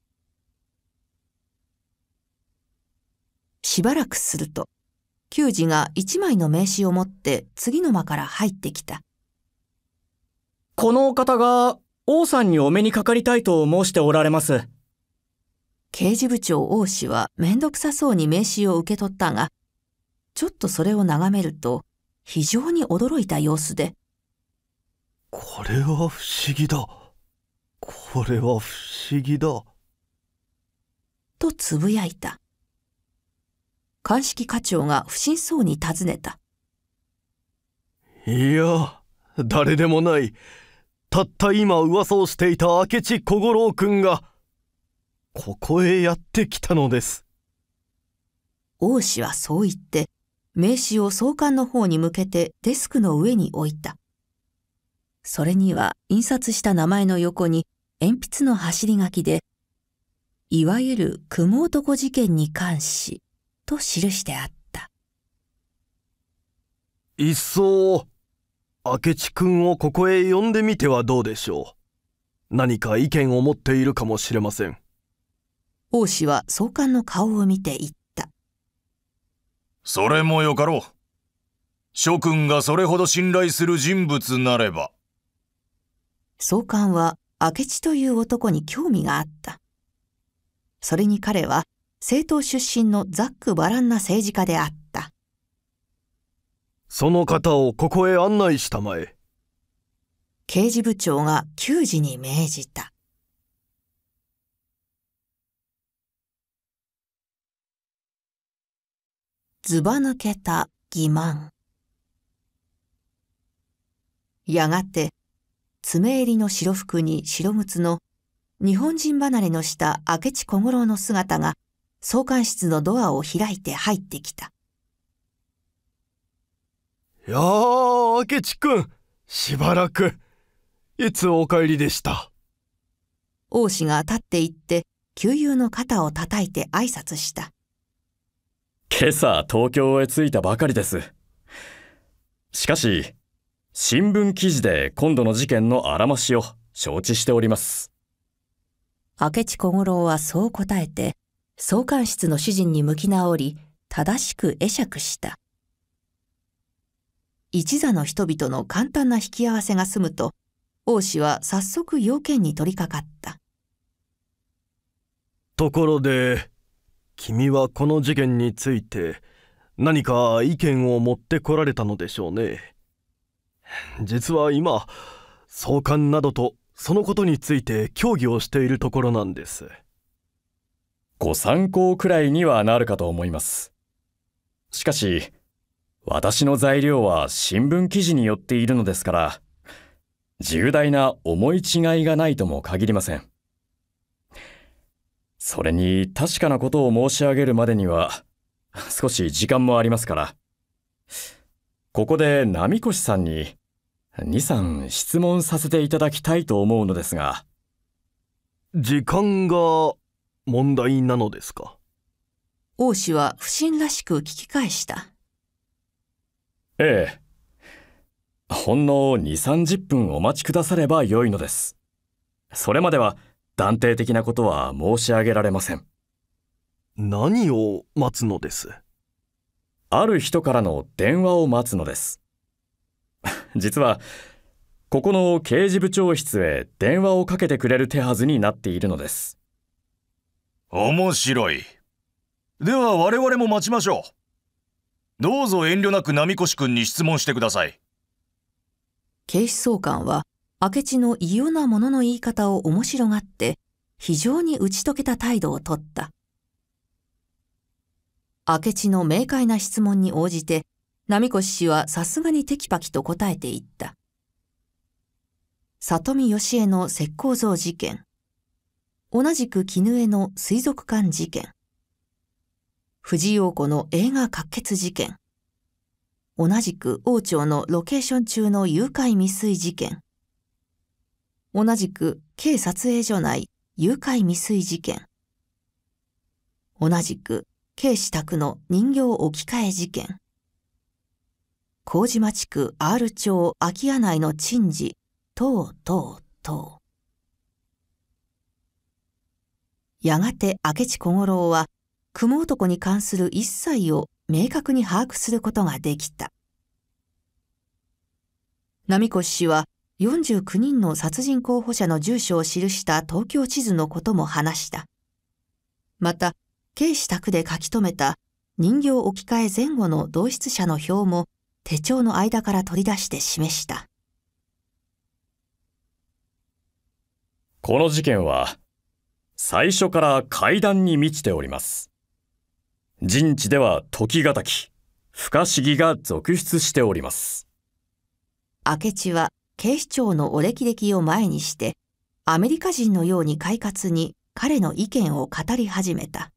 しばらくすると、球児が一枚の名刺を持って次の間から入ってきた。このお方が王さんにお目にかかりたいと申しておられます。刑事部長王氏はめんどくさそうに名刺を受け取ったが、ちょっとそれを眺めると非常に驚いた様子で、これは不思議だ。これは不思議だ。とつぶやいた。鑑識課長が不審そうに尋ねた。いや、誰でもない。たった今噂をしていた明智小五郎君が、ここへやってきたのです。王氏はそう言って、名刺を総監の方に向けてデスクの上に置いた。それには印刷した名前の横に鉛筆の走り書きで、いわゆる雲男事件に関し、と記してあった。いっそ、明智君をここへ呼んでみてはどうでしょう。何か意見を持っているかもしれません。王氏は総監の顔を見て言った。それもよかろう。諸君がそれほど信頼する人物なれば。総監は明智という男に興味があった。それに彼は政党出身のざっくばらんな政治家であった。その方をここへ案内したまえ。刑事部長が給仕に命じた。ずば抜けた欺瞞。やがて爪襟の白服に白靴の日本人離れのした明智小五郎の姿が総監室のドアを開いて入ってきた。いやあ、明智くん、しばらく。いつお帰りでした。王氏が立って行って旧友の肩を叩いて挨拶した。今朝東京へ着いたばかりです。しかし新聞記事で今度の事件のあらましを承知しております。明智小五郎はそう答えて総監室の主人に向き直り正しく会釈した。一座の人々の簡単な引き合わせが済むと王氏は早速要件に取り掛かった。ところで。君はこの事件について何か意見を持ってこられたのでしょうね。実は今総監などとそのことについて協議をしているところなんです。ご参考くらいにはなるかと思います。しかし私の材料は新聞記事によっているのですから、重大な思い違いがないとも限りません。それに確かなことを申し上げるまでには少し時間もありますから、ここで波越さんに 2、3 質問させていただきたいと思うのですが。時間が問題なのですか？王氏は不審らしく聞き返した。ええ、ほんの 2、30 分お待ちくださればよいのです。それまでは断定的なことは申し上げられません。何を待つのです？ある人からの電話を待つのです。実は、ここの刑事部長室へ電話をかけてくれる手はずになっているのです。面白い。では我々も待ちましょう。どうぞ遠慮なく波越君に質問してください。警視総監は、明智の異様なものの言い方を面白がって、非常に打ち解けた態度をとった。明智の明快な質問に応じて、波越氏はさすがにテキパキと答えていった。里見芳恵の石膏像事件、同じく絹枝の水族館事件、藤陽子の映画滑血事件、同じく王朝のロケーション中の誘拐未遂事件、同じくK撮影所内誘拐未遂事件、同じくK氏宅の人形置き換え事件、麹町区 R 町空き家内の珍事等々等。やがて明智小五郎は蜘蛛男に関する一切を明確に把握することができた。波越氏は49人の殺人候補者の住所を記した東京地図のことも話した。また、K氏宅で書き留めた人形置き換え前後の同室者の表も手帳の間から取り出して示した。この事件は、最初から怪談に満ちております。人知では解きがたき、不可思議が続出しております。明智は警視庁のお歴々を前にして、アメリカ人のように快活に彼の意見を語り始めた。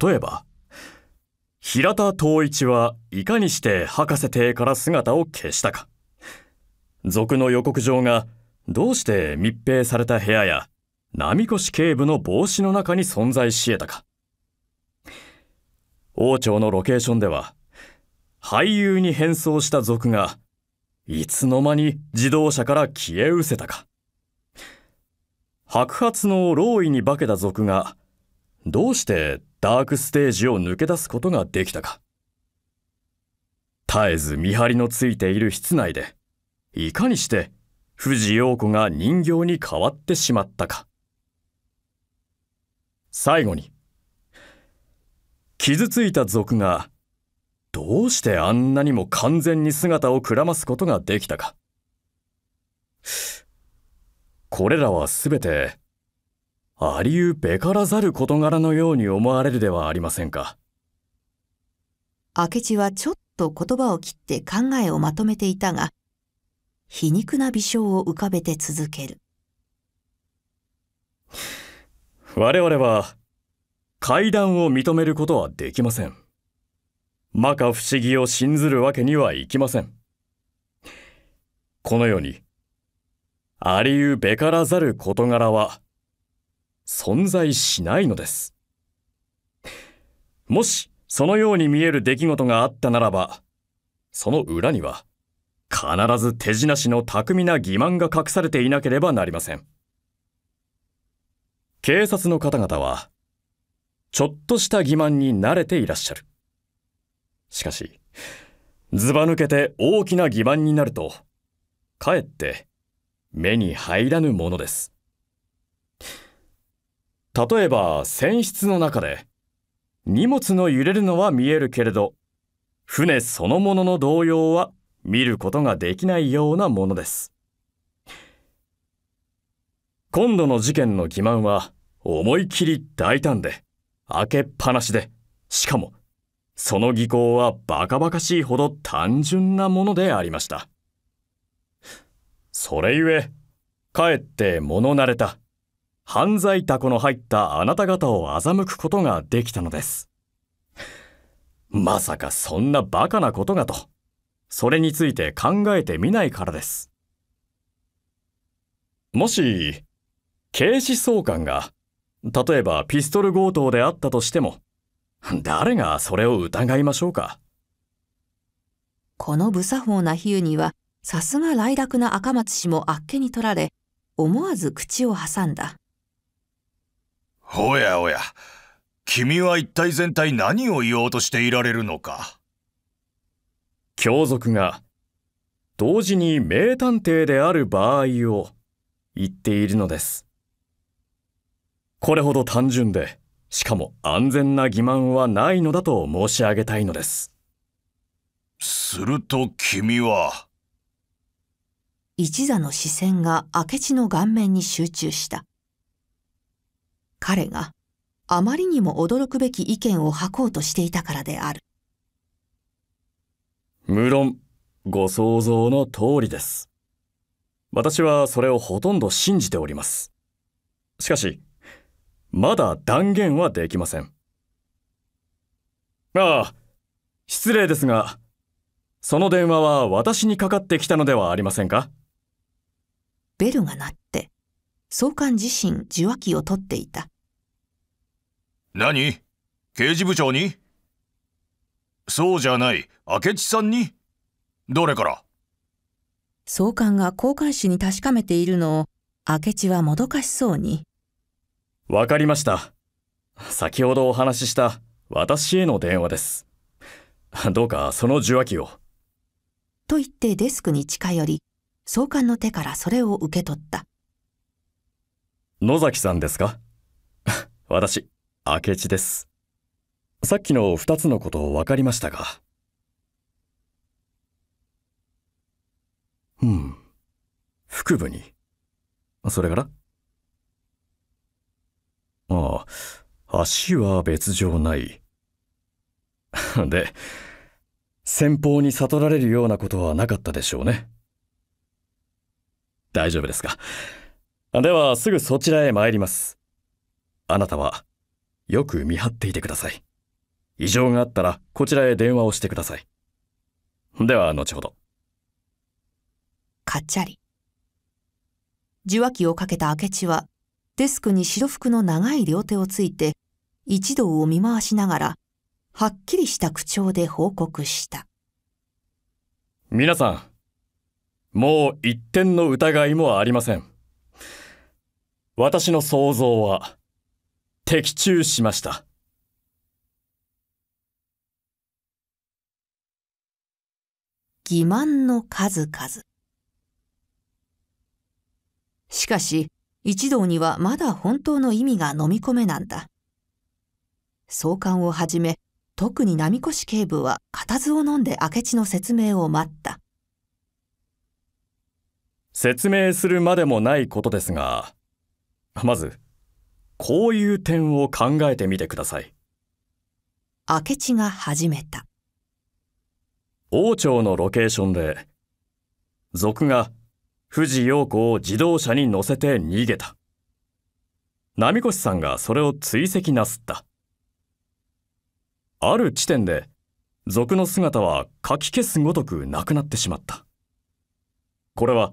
例えば、平田東一はいかにして博士邸から姿を消したか。賊の予告状がどうして密閉された部屋や、波越警部の帽子の中に存在し得たか。王朝のロケーションでは、俳優に変装した賊が、いつの間に自動車から消え失せたか。白髪の老いに化けた賊が、どうしてダークステージを抜け出すことができたか。絶えず見張りのついている室内で、いかにして藤陽子が人形に変わってしまったか。最後に、傷ついた賊がどうしてあんなにも完全に姿をくらますことができたか。これらはすべてありうべからざる事柄のように思われるではありませんか。明智はちょっと言葉を切って考えをまとめていたが、皮肉な微笑を浮かべて続ける。我々は怪談を認めることはできません。摩訶不思議を信ずるわけにはいきません。このようにありうべからざる事柄は存在しないのです。もしそのように見える出来事があったならば、その裏には必ず手品師の巧みな欺瞞が隠されていなければなりません。警察の方々は、ちょっとした欺瞞に慣れていらっしゃる。しかし、ずば抜けて大きな欺瞞になると、かえって目に入らぬものです。例えば、船室の中で、荷物の揺れるのは見えるけれど、船そのものの動揺は、見ることができないようなものです。今度の事件の欺瞞は思い切り大胆で、開けっぱなしで、しかもその技巧はバカバカしいほど単純なものでありました。それゆえ、かえって物慣れた、犯罪タコの入ったあなた方を欺くことができたのです。まさかそんなバカなことがと。それについて考えてみないからです。もし、警視総監が、例えばピストル強盗であったとしても、誰がそれを疑いましょうか。この無作法な比喩には、さすが来諾な赤松氏もあっけに取られ、思わず口を挟んだ。おやおや、君は一体全体何を言おうとしていられるのか。凶賊が同時に名探偵である場合を言っているのです。これほど単純で、しかも安全な欺瞞はないのだと申し上げたいのです。すると君は。一座の視線が明智の顔面に集中した。彼があまりにも驚くべき意見を吐こうとしていたからである。無論、ご想像の通りです。私はそれをほとんど信じております。しかし、まだ断言はできません。ああ、失礼ですが、その電話は私にかかってきたのではありませんか？ベルが鳴って、総監自身受話器を取っていた。何？刑事部長に？そうじゃない、明智さんに？どれから？総監が航海士に確かめているのを、明智はもどかしそうに。わかりました。先ほどお話しした私への電話です。どうかその受話器を。と言ってデスクに近寄り、総監の手からそれを受け取った。野崎さんですか？私、明智です。さっきの2つのことを分かりましたか？うん。腹部に。それから？ああ、足は別状ない。で、先方に悟られるようなことはなかったでしょうね。大丈夫ですか？では、すぐそちらへ参ります。あなたは、よく見張っていてください。異常があったら、こちらへ電話をしてください。では、後ほど。カッチャリ。受話器をかけた明智は、デスクに白服の長い両手をついて、一同を見回しながら、はっきりした口調で報告した。皆さん、もう一点の疑いもありません。私の想像は、的中しました。欺瞞の数々。しかし、一同にはまだ本当の意味が飲み込めなんだ。総監をはじめ、特に波越警部は固唾を飲んで明智の説明を待った。説明するまでもないことですが、まず、こういう点を考えてみてください。明智が始めた。王朝のロケーションで、賊が、藤陽子を自動車に乗せて逃げた。波越さんがそれを追跡なすった。ある地点で、賊の姿はかき消すごとくなくなってしまった。これは、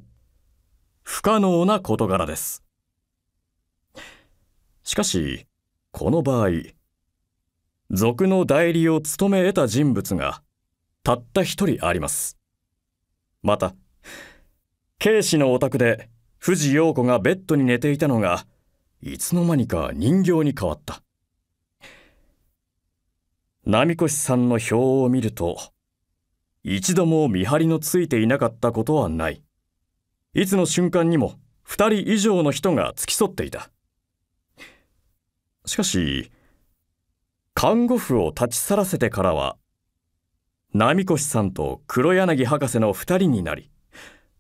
不可能な事柄です。しかし、この場合、賊の代理を務め得た人物が、たった一人あります。また、警視のお宅で藤陽子がベッドに寝ていたのがいつの間にか人形に変わった。波越さんの表を見ると、一度も見張りのついていなかったことはない。いつの瞬間にも二人以上の人が付き添っていた。しかし、看護婦を立ち去らせてからは、波越さんと黒柳博士の二人になり、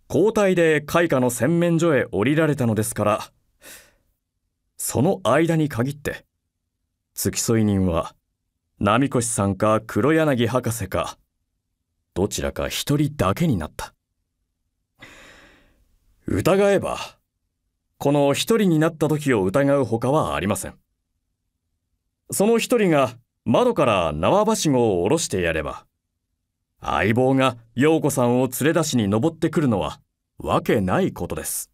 交代で開花の洗面所へ降りられたのですから、その間に限って、付き添い人は、波越さんか黒柳博士か、どちらか一人だけになった。疑えば、この一人になった時を疑うほかはありません。その一人が窓から縄ばしごを下ろしてやれば、相棒が陽子さんを連れ出しに登ってくるのはわけないことです。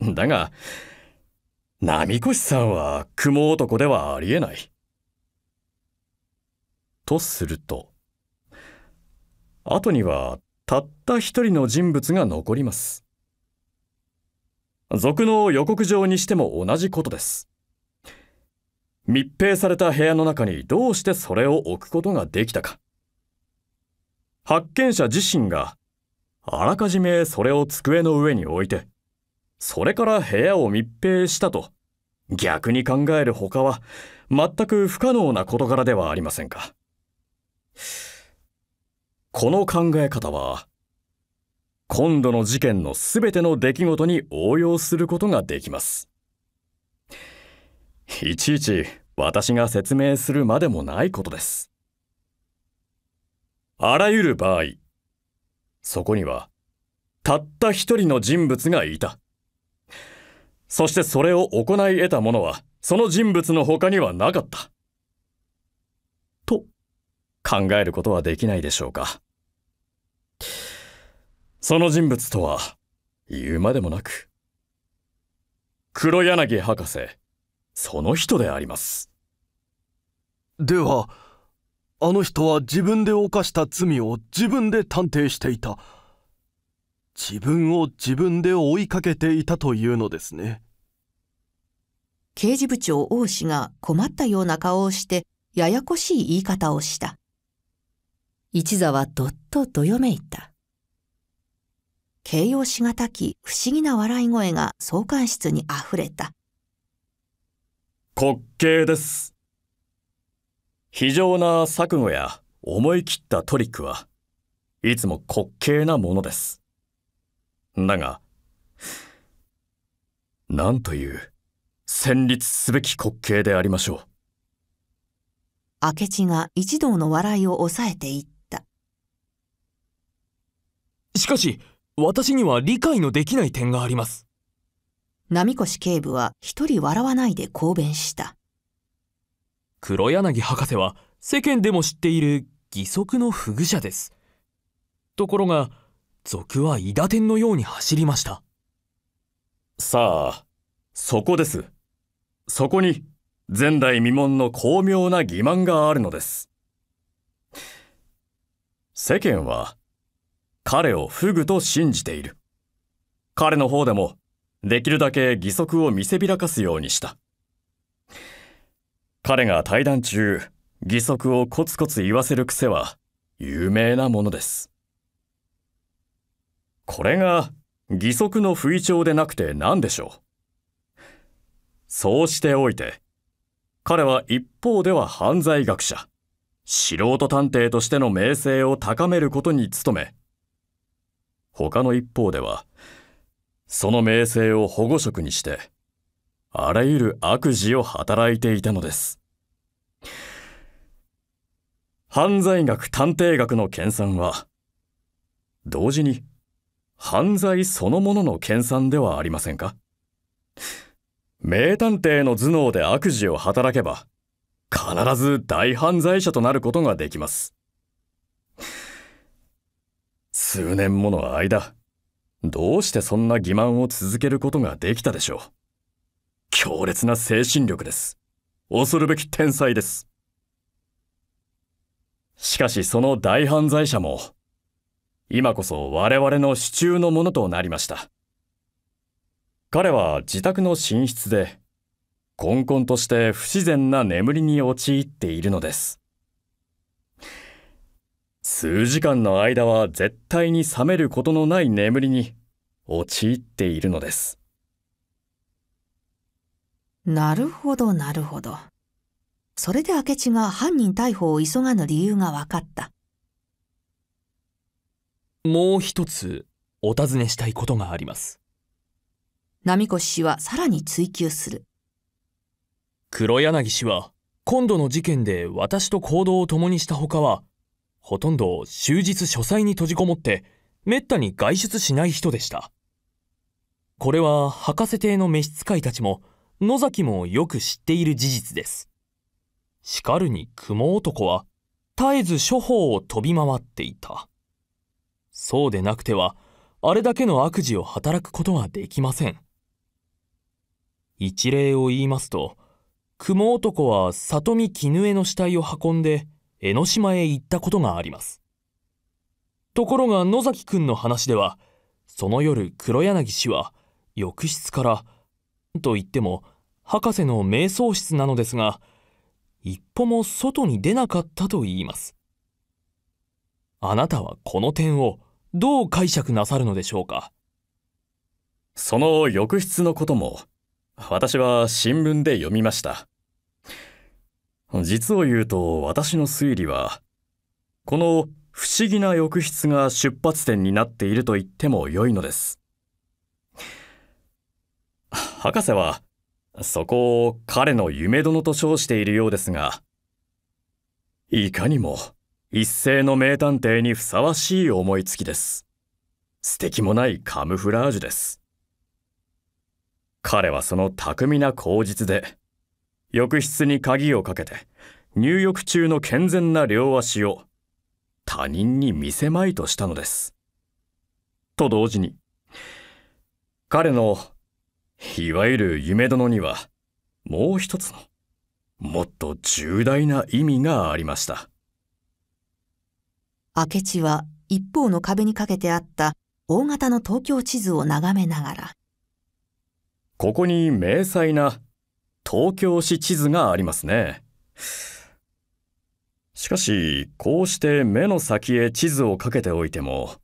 だが、波越さんは雲男ではありえない。とすると、後にはたった一人の人物が残ります。賊の予告状にしても同じことです。密閉された部屋の中にどうしてそれを置くことができたか。発見者自身があらかじめそれを机の上に置いて、それから部屋を密閉したと逆に考えるほかは全く不可能な事柄ではありませんか。この考え方は、今度の事件の全ての出来事に応用することができます。いちいち私が説明するまでもないことです。あらゆる場合、そこにはたった一人の人物がいた。そしてそれを行い得た者はその人物の他にはなかったと考えることはできないでしょうか。その人物とは言うまでもなく黒柳博士その人であります。ではあの人は自分で犯した罪を自分で探偵していた、自分を自分で追いかけていたというのですね。刑事部長王氏が困ったような顔をしてややこしい言い方をした。一座はどっとどよめいた。形容しがたき不思議な笑い声が総監室にあふれた。滑稽です。非常な錯誤や思い切ったトリックはいつも滑稽なものです。だが、なんという戦慄すべき滑稽でありましょう。明智が一同の笑いを抑えていった。しかし、私には理解のできない点があります。波越警部は一人笑わないで抗弁した。黒柳博士は世間でも知っている義足の不具者です。ところが、賊は韋駄天のように走りました。さあ、そこです。そこに前代未聞の巧妙な欺瞞があるのです。世間は彼を不具と信じている。彼の方でもできるだけ義足を見せびらかすようにした。彼が対談中、義足をコツコツ言わせる癖は有名なものです。これが義足の不意調でなくて何でしょう。そうしておいて、彼は一方では犯罪学者、素人探偵としての名声を高めることに努め、他の一方では、その名声を保護色にして、あらゆる悪事を働いていたのです。犯罪学探偵学の研鑽は、同時に、犯罪そのものの研鑽ではありませんか。名探偵の頭脳で悪事を働けば必ず大犯罪者となることができます。数年もの間どうしてそんな欺瞞を続けることができたでしょう。強烈な精神力です。恐るべき天才です。しかしその大犯罪者も今こそ我々の手中のものとなりました。彼は自宅の寝室で、昏々として不自然な眠りに陥っているのです。数時間の間は絶対に覚めることのない眠りに陥っているのです。なるほど、なるほど。それで明智が犯人逮捕を急がぬ理由が分かった。もう一つお尋ねしたいことがあります。波越氏はさらに追及する。黒柳氏は今度の事件で私と行動を共にしたほかは、ほとんど終日書斎に閉じこもってめったに外出しない人でした。これは博士邸の召使いたちも野崎もよく知っている事実です。しかるに雲男は絶えず書房を飛び回っていた。そうでなくてはあれだけの悪事を働くことはできません。一例を言いますと、雲男は里見絹江の死体を運んで江ノ島へ行ったことがあります。ところが野崎くんの話では、その夜黒柳氏は浴室からといっても博士の瞑想室なのですが、一歩も外に出なかったと言います。あなたはこの点をどう解釈なさるのでしょうか。その浴室のことも私は新聞で読みました。実を言うと私の推理はこの不思議な浴室が出発点になっていると言ってもよいのです。博士はそこを彼の夢殿と称しているようですが、いかにも一世の名探偵にふさわしい思いつきです。素敵もないカムフラージュです。彼はその巧みな口実で、浴室に鍵をかけて、入浴中の健全な両足を他人に見せまいとしたのです。と同時に、彼のいわゆる夢殿には、もう一つの、もっと重大な意味がありました。明智は一方の壁にかけてあった大型の東京地図を眺めながら、ここに明細な東京市地図がありますね。しかし、こうして目の先へ地図をかけておいても、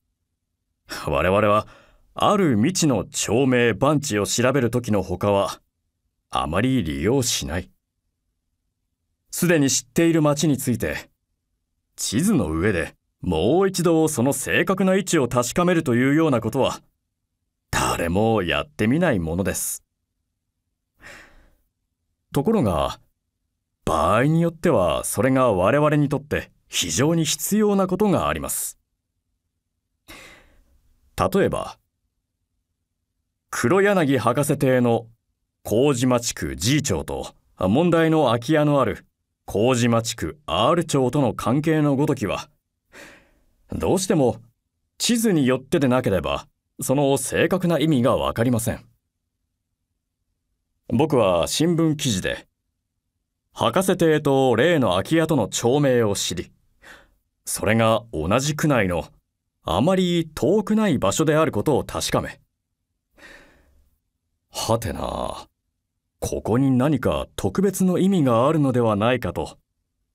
我々はある未知の町名番地を調べる時のほかはあまり利用しない。すでに知っている町について、地図の上でもう一度その正確な位置を確かめるというようなことは、誰もやってみないものです。ところが、場合によってはそれが我々にとって非常に必要なことがあります。例えば、黒柳博士邸の麹島地区 G 町と問題の空き家のある麹島地区 R 町との関係のごときは、どうしても地図によってでなければその正確な意味がわかりません。僕は新聞記事で博士邸と例の空き家との町名を知り、それが同じ区内のあまり遠くない場所であることを確かめ、はてな、ここに何か特別の意味があるのではないかと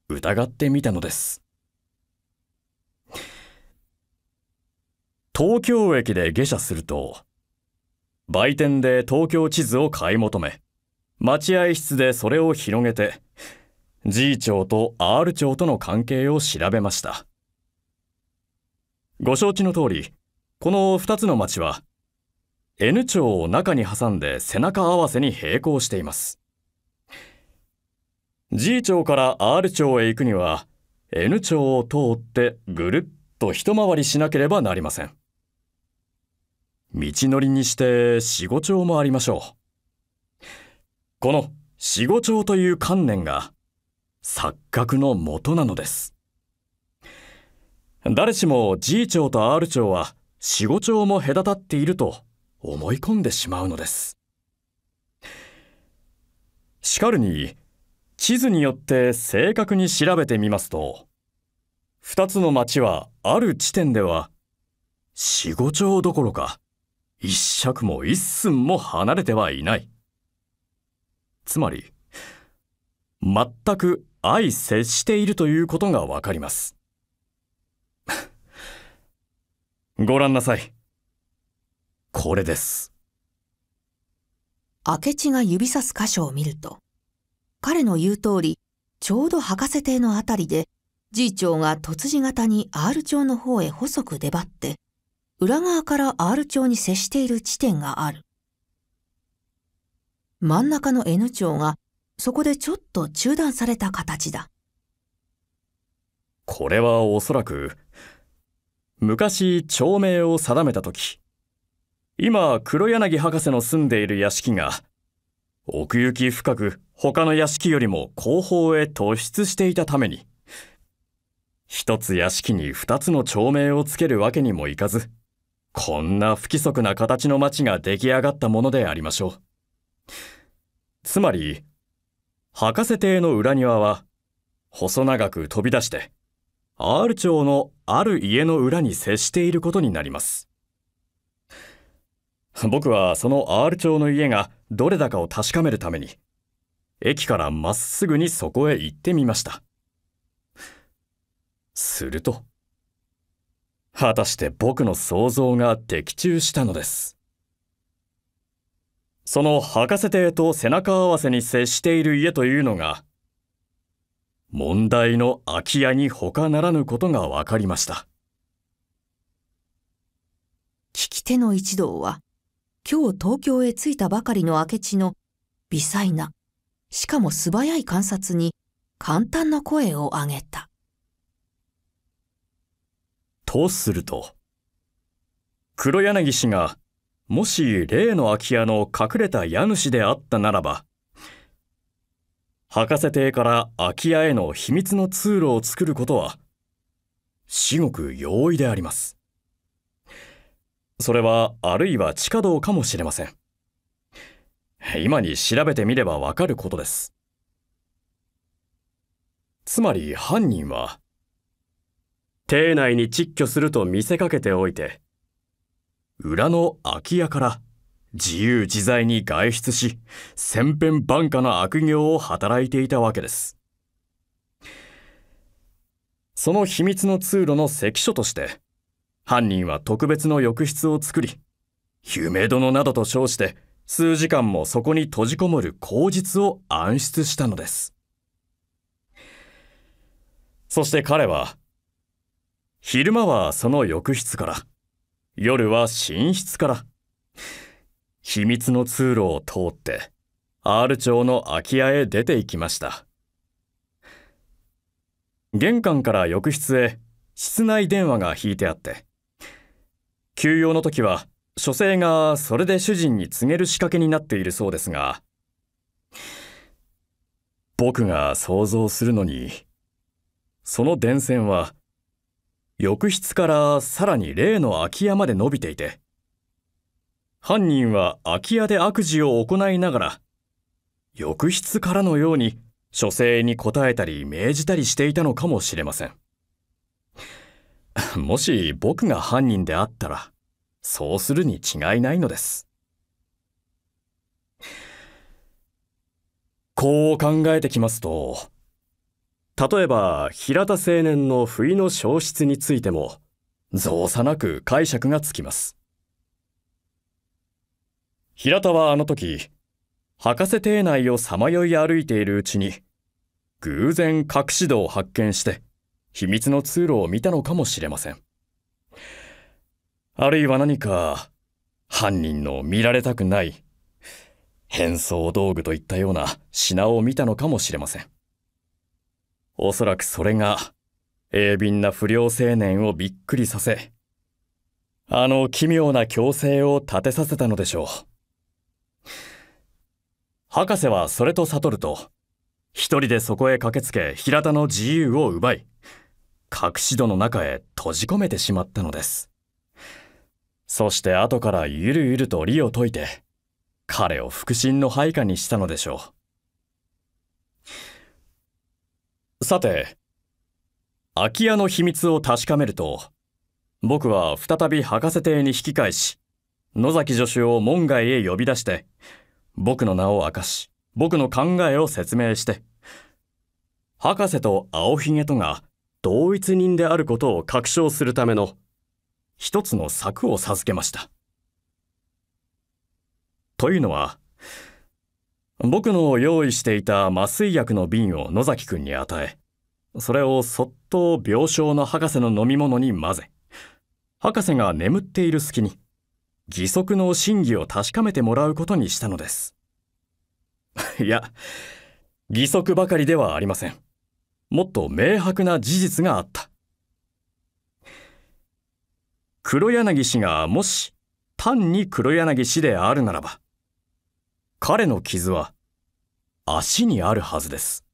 疑ってみたのです。東京駅で下車すると、売店で東京地図を買い求め、待合室でそれを広げて G 町と R 町との関係を調べました。ご承知の通り、この2つの町は N 町を中に挟んで背中合わせに並行しています。 G 町から R 町へ行くには N 町を通ってぐるっと一回りしなければなりません。道のりにして4、5町もありましょう。この4、5町という観念が錯覚のもとなのです。誰しも G 町と R 町は4、5町も隔たっていると思い込んでしまうのです。しかるに、地図によって正確に調べてみますと、2つの町はある地点では4、5町どころか一尺も一寸も離れてはいない。つまり、全く相接しているということがわかります。ご覧なさい。これです。明智が指さす箇所を見ると、彼の言う通り、ちょうど博士邸のあたりで、G 町が凸字型に R 町の方へ細く出張って、裏側から R 町に接している地点がある。真ん中の N 町が、そこでちょっと中断された形だ。これはおそらく、昔町名を定めた時、今黒柳博士の住んでいる屋敷が奥行き深く他の屋敷よりも後方へ突出していたために、一つ屋敷に二つの町名をつけるわけにもいかず、こんな不規則な形の町が出来上がったものでありましょう。つまり、博士邸の裏庭は細長く飛び出してR 町のある家の裏に接していることになります。僕はその R 町の家がどれだかを確かめるために、駅からまっすぐにそこへ行ってみました。すると、果たして僕の想像が的中したのです。その博士邸と背中合わせに接している家というのが、問題の空き家に他ならぬことが分かりました。聞き手の一同は、今日東京へ着いたばかりの明智の微細な、しかも素早い観察に簡単な声を上げた。とすると、黒柳氏がもし例の空き家の隠れた家主であったならば、博士邸から空き家への秘密の通路を作ることは至極容易であります。それはあるいは地下道かもしれません。今に調べてみればわかることです。つまり犯人は邸内に蟄居すると見せかけておいて、裏の空き家から自由自在に外出し、千変万化の悪行を働いていたわけです。その秘密の通路の関所として、犯人は特別の浴室を作り、夢殿などと称して、数時間もそこに閉じこもる口実を暗出したのです。そして彼は、昼間はその浴室から、夜は寝室から、秘密の通路を通って、R町の空き家へ出て行きました。玄関から浴室へ室内電話が引いてあって、休養の時は、書生がそれで主人に告げる仕掛けになっているそうですが、僕が想像するのに、その電線は、浴室からさらに例の空き家まで伸びていて、犯人は空き家で悪事を行いながら、浴室からのように書生に答えたり命じたりしていたのかもしれません。もし僕が犯人であったら、そうするに違いないのです。こう考えてきますと、例えば平田青年の不意の消失についても造作なく解釈がつきます。平田はあの時博士邸内をさまよい歩いているうちに偶然隠し戸を発見して秘密の通路を見たのかもしれません。あるいは何か犯人の見られたくない変装道具といったような品を見たのかもしれません。おそらくそれが鋭敏な不良青年をびっくりさせ、あの奇妙な強制を立てさせたのでしょう。博士はそれと悟ると、一人でそこへ駆けつけ平田の自由を奪い、隠し戸の中へ閉じ込めてしまったのです。そして後からゆるゆると理を解いて、彼を腹心の配下にしたのでしょう。さて、空き家の秘密を確かめると、僕は再び博士邸に引き返し、野崎助手を門外へ呼び出して、僕の名を明かし、僕の考えを説明して、博士と青ひげとが同一人であることを確証するための一つの策を授けました。というのは、僕の用意していた麻酔薬の瓶を野崎くんに与え、それをそっと病床の博士の飲み物に混ぜ、博士が眠っている隙に義足の真偽を確かめてもらうことにしたのです。いや、義足ばかりではありません。もっと明白な事実があった。黒柳氏がもし単に黒柳氏であるならば、彼の傷は足にあるはずです。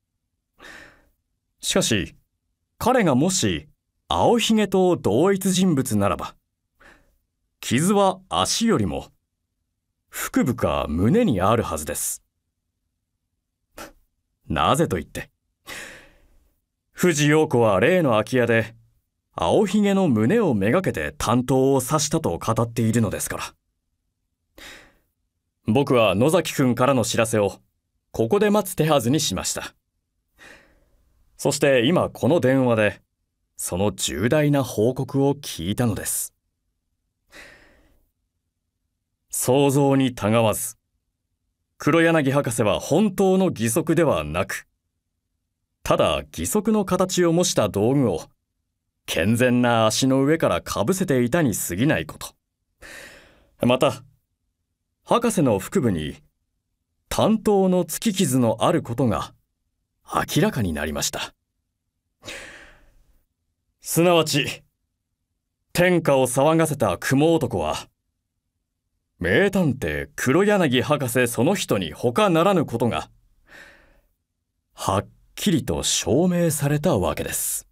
しかし、彼がもし青ひげと同一人物ならば、傷は足よりも腹部か胸にあるはずです。なぜと言って、藤陽子は例の空き家で青ひげの胸をめがけて担当を刺したと語っているのですから。僕は野崎くんからの知らせをここで待つ手はずにしました。そして今この電話でその重大な報告を聞いたのです。想像にたがわず、黒柳博士は本当の義足ではなく、ただ義足の形を模した道具を健全な足の上からかぶせていたに過ぎないこと。また、博士の腹部に担当の突き傷のあることが明らかになりました。すなわち、天下を騒がせた雲男は名探偵黒柳博士その人に他ならぬことがはっきりと証明されたわけです。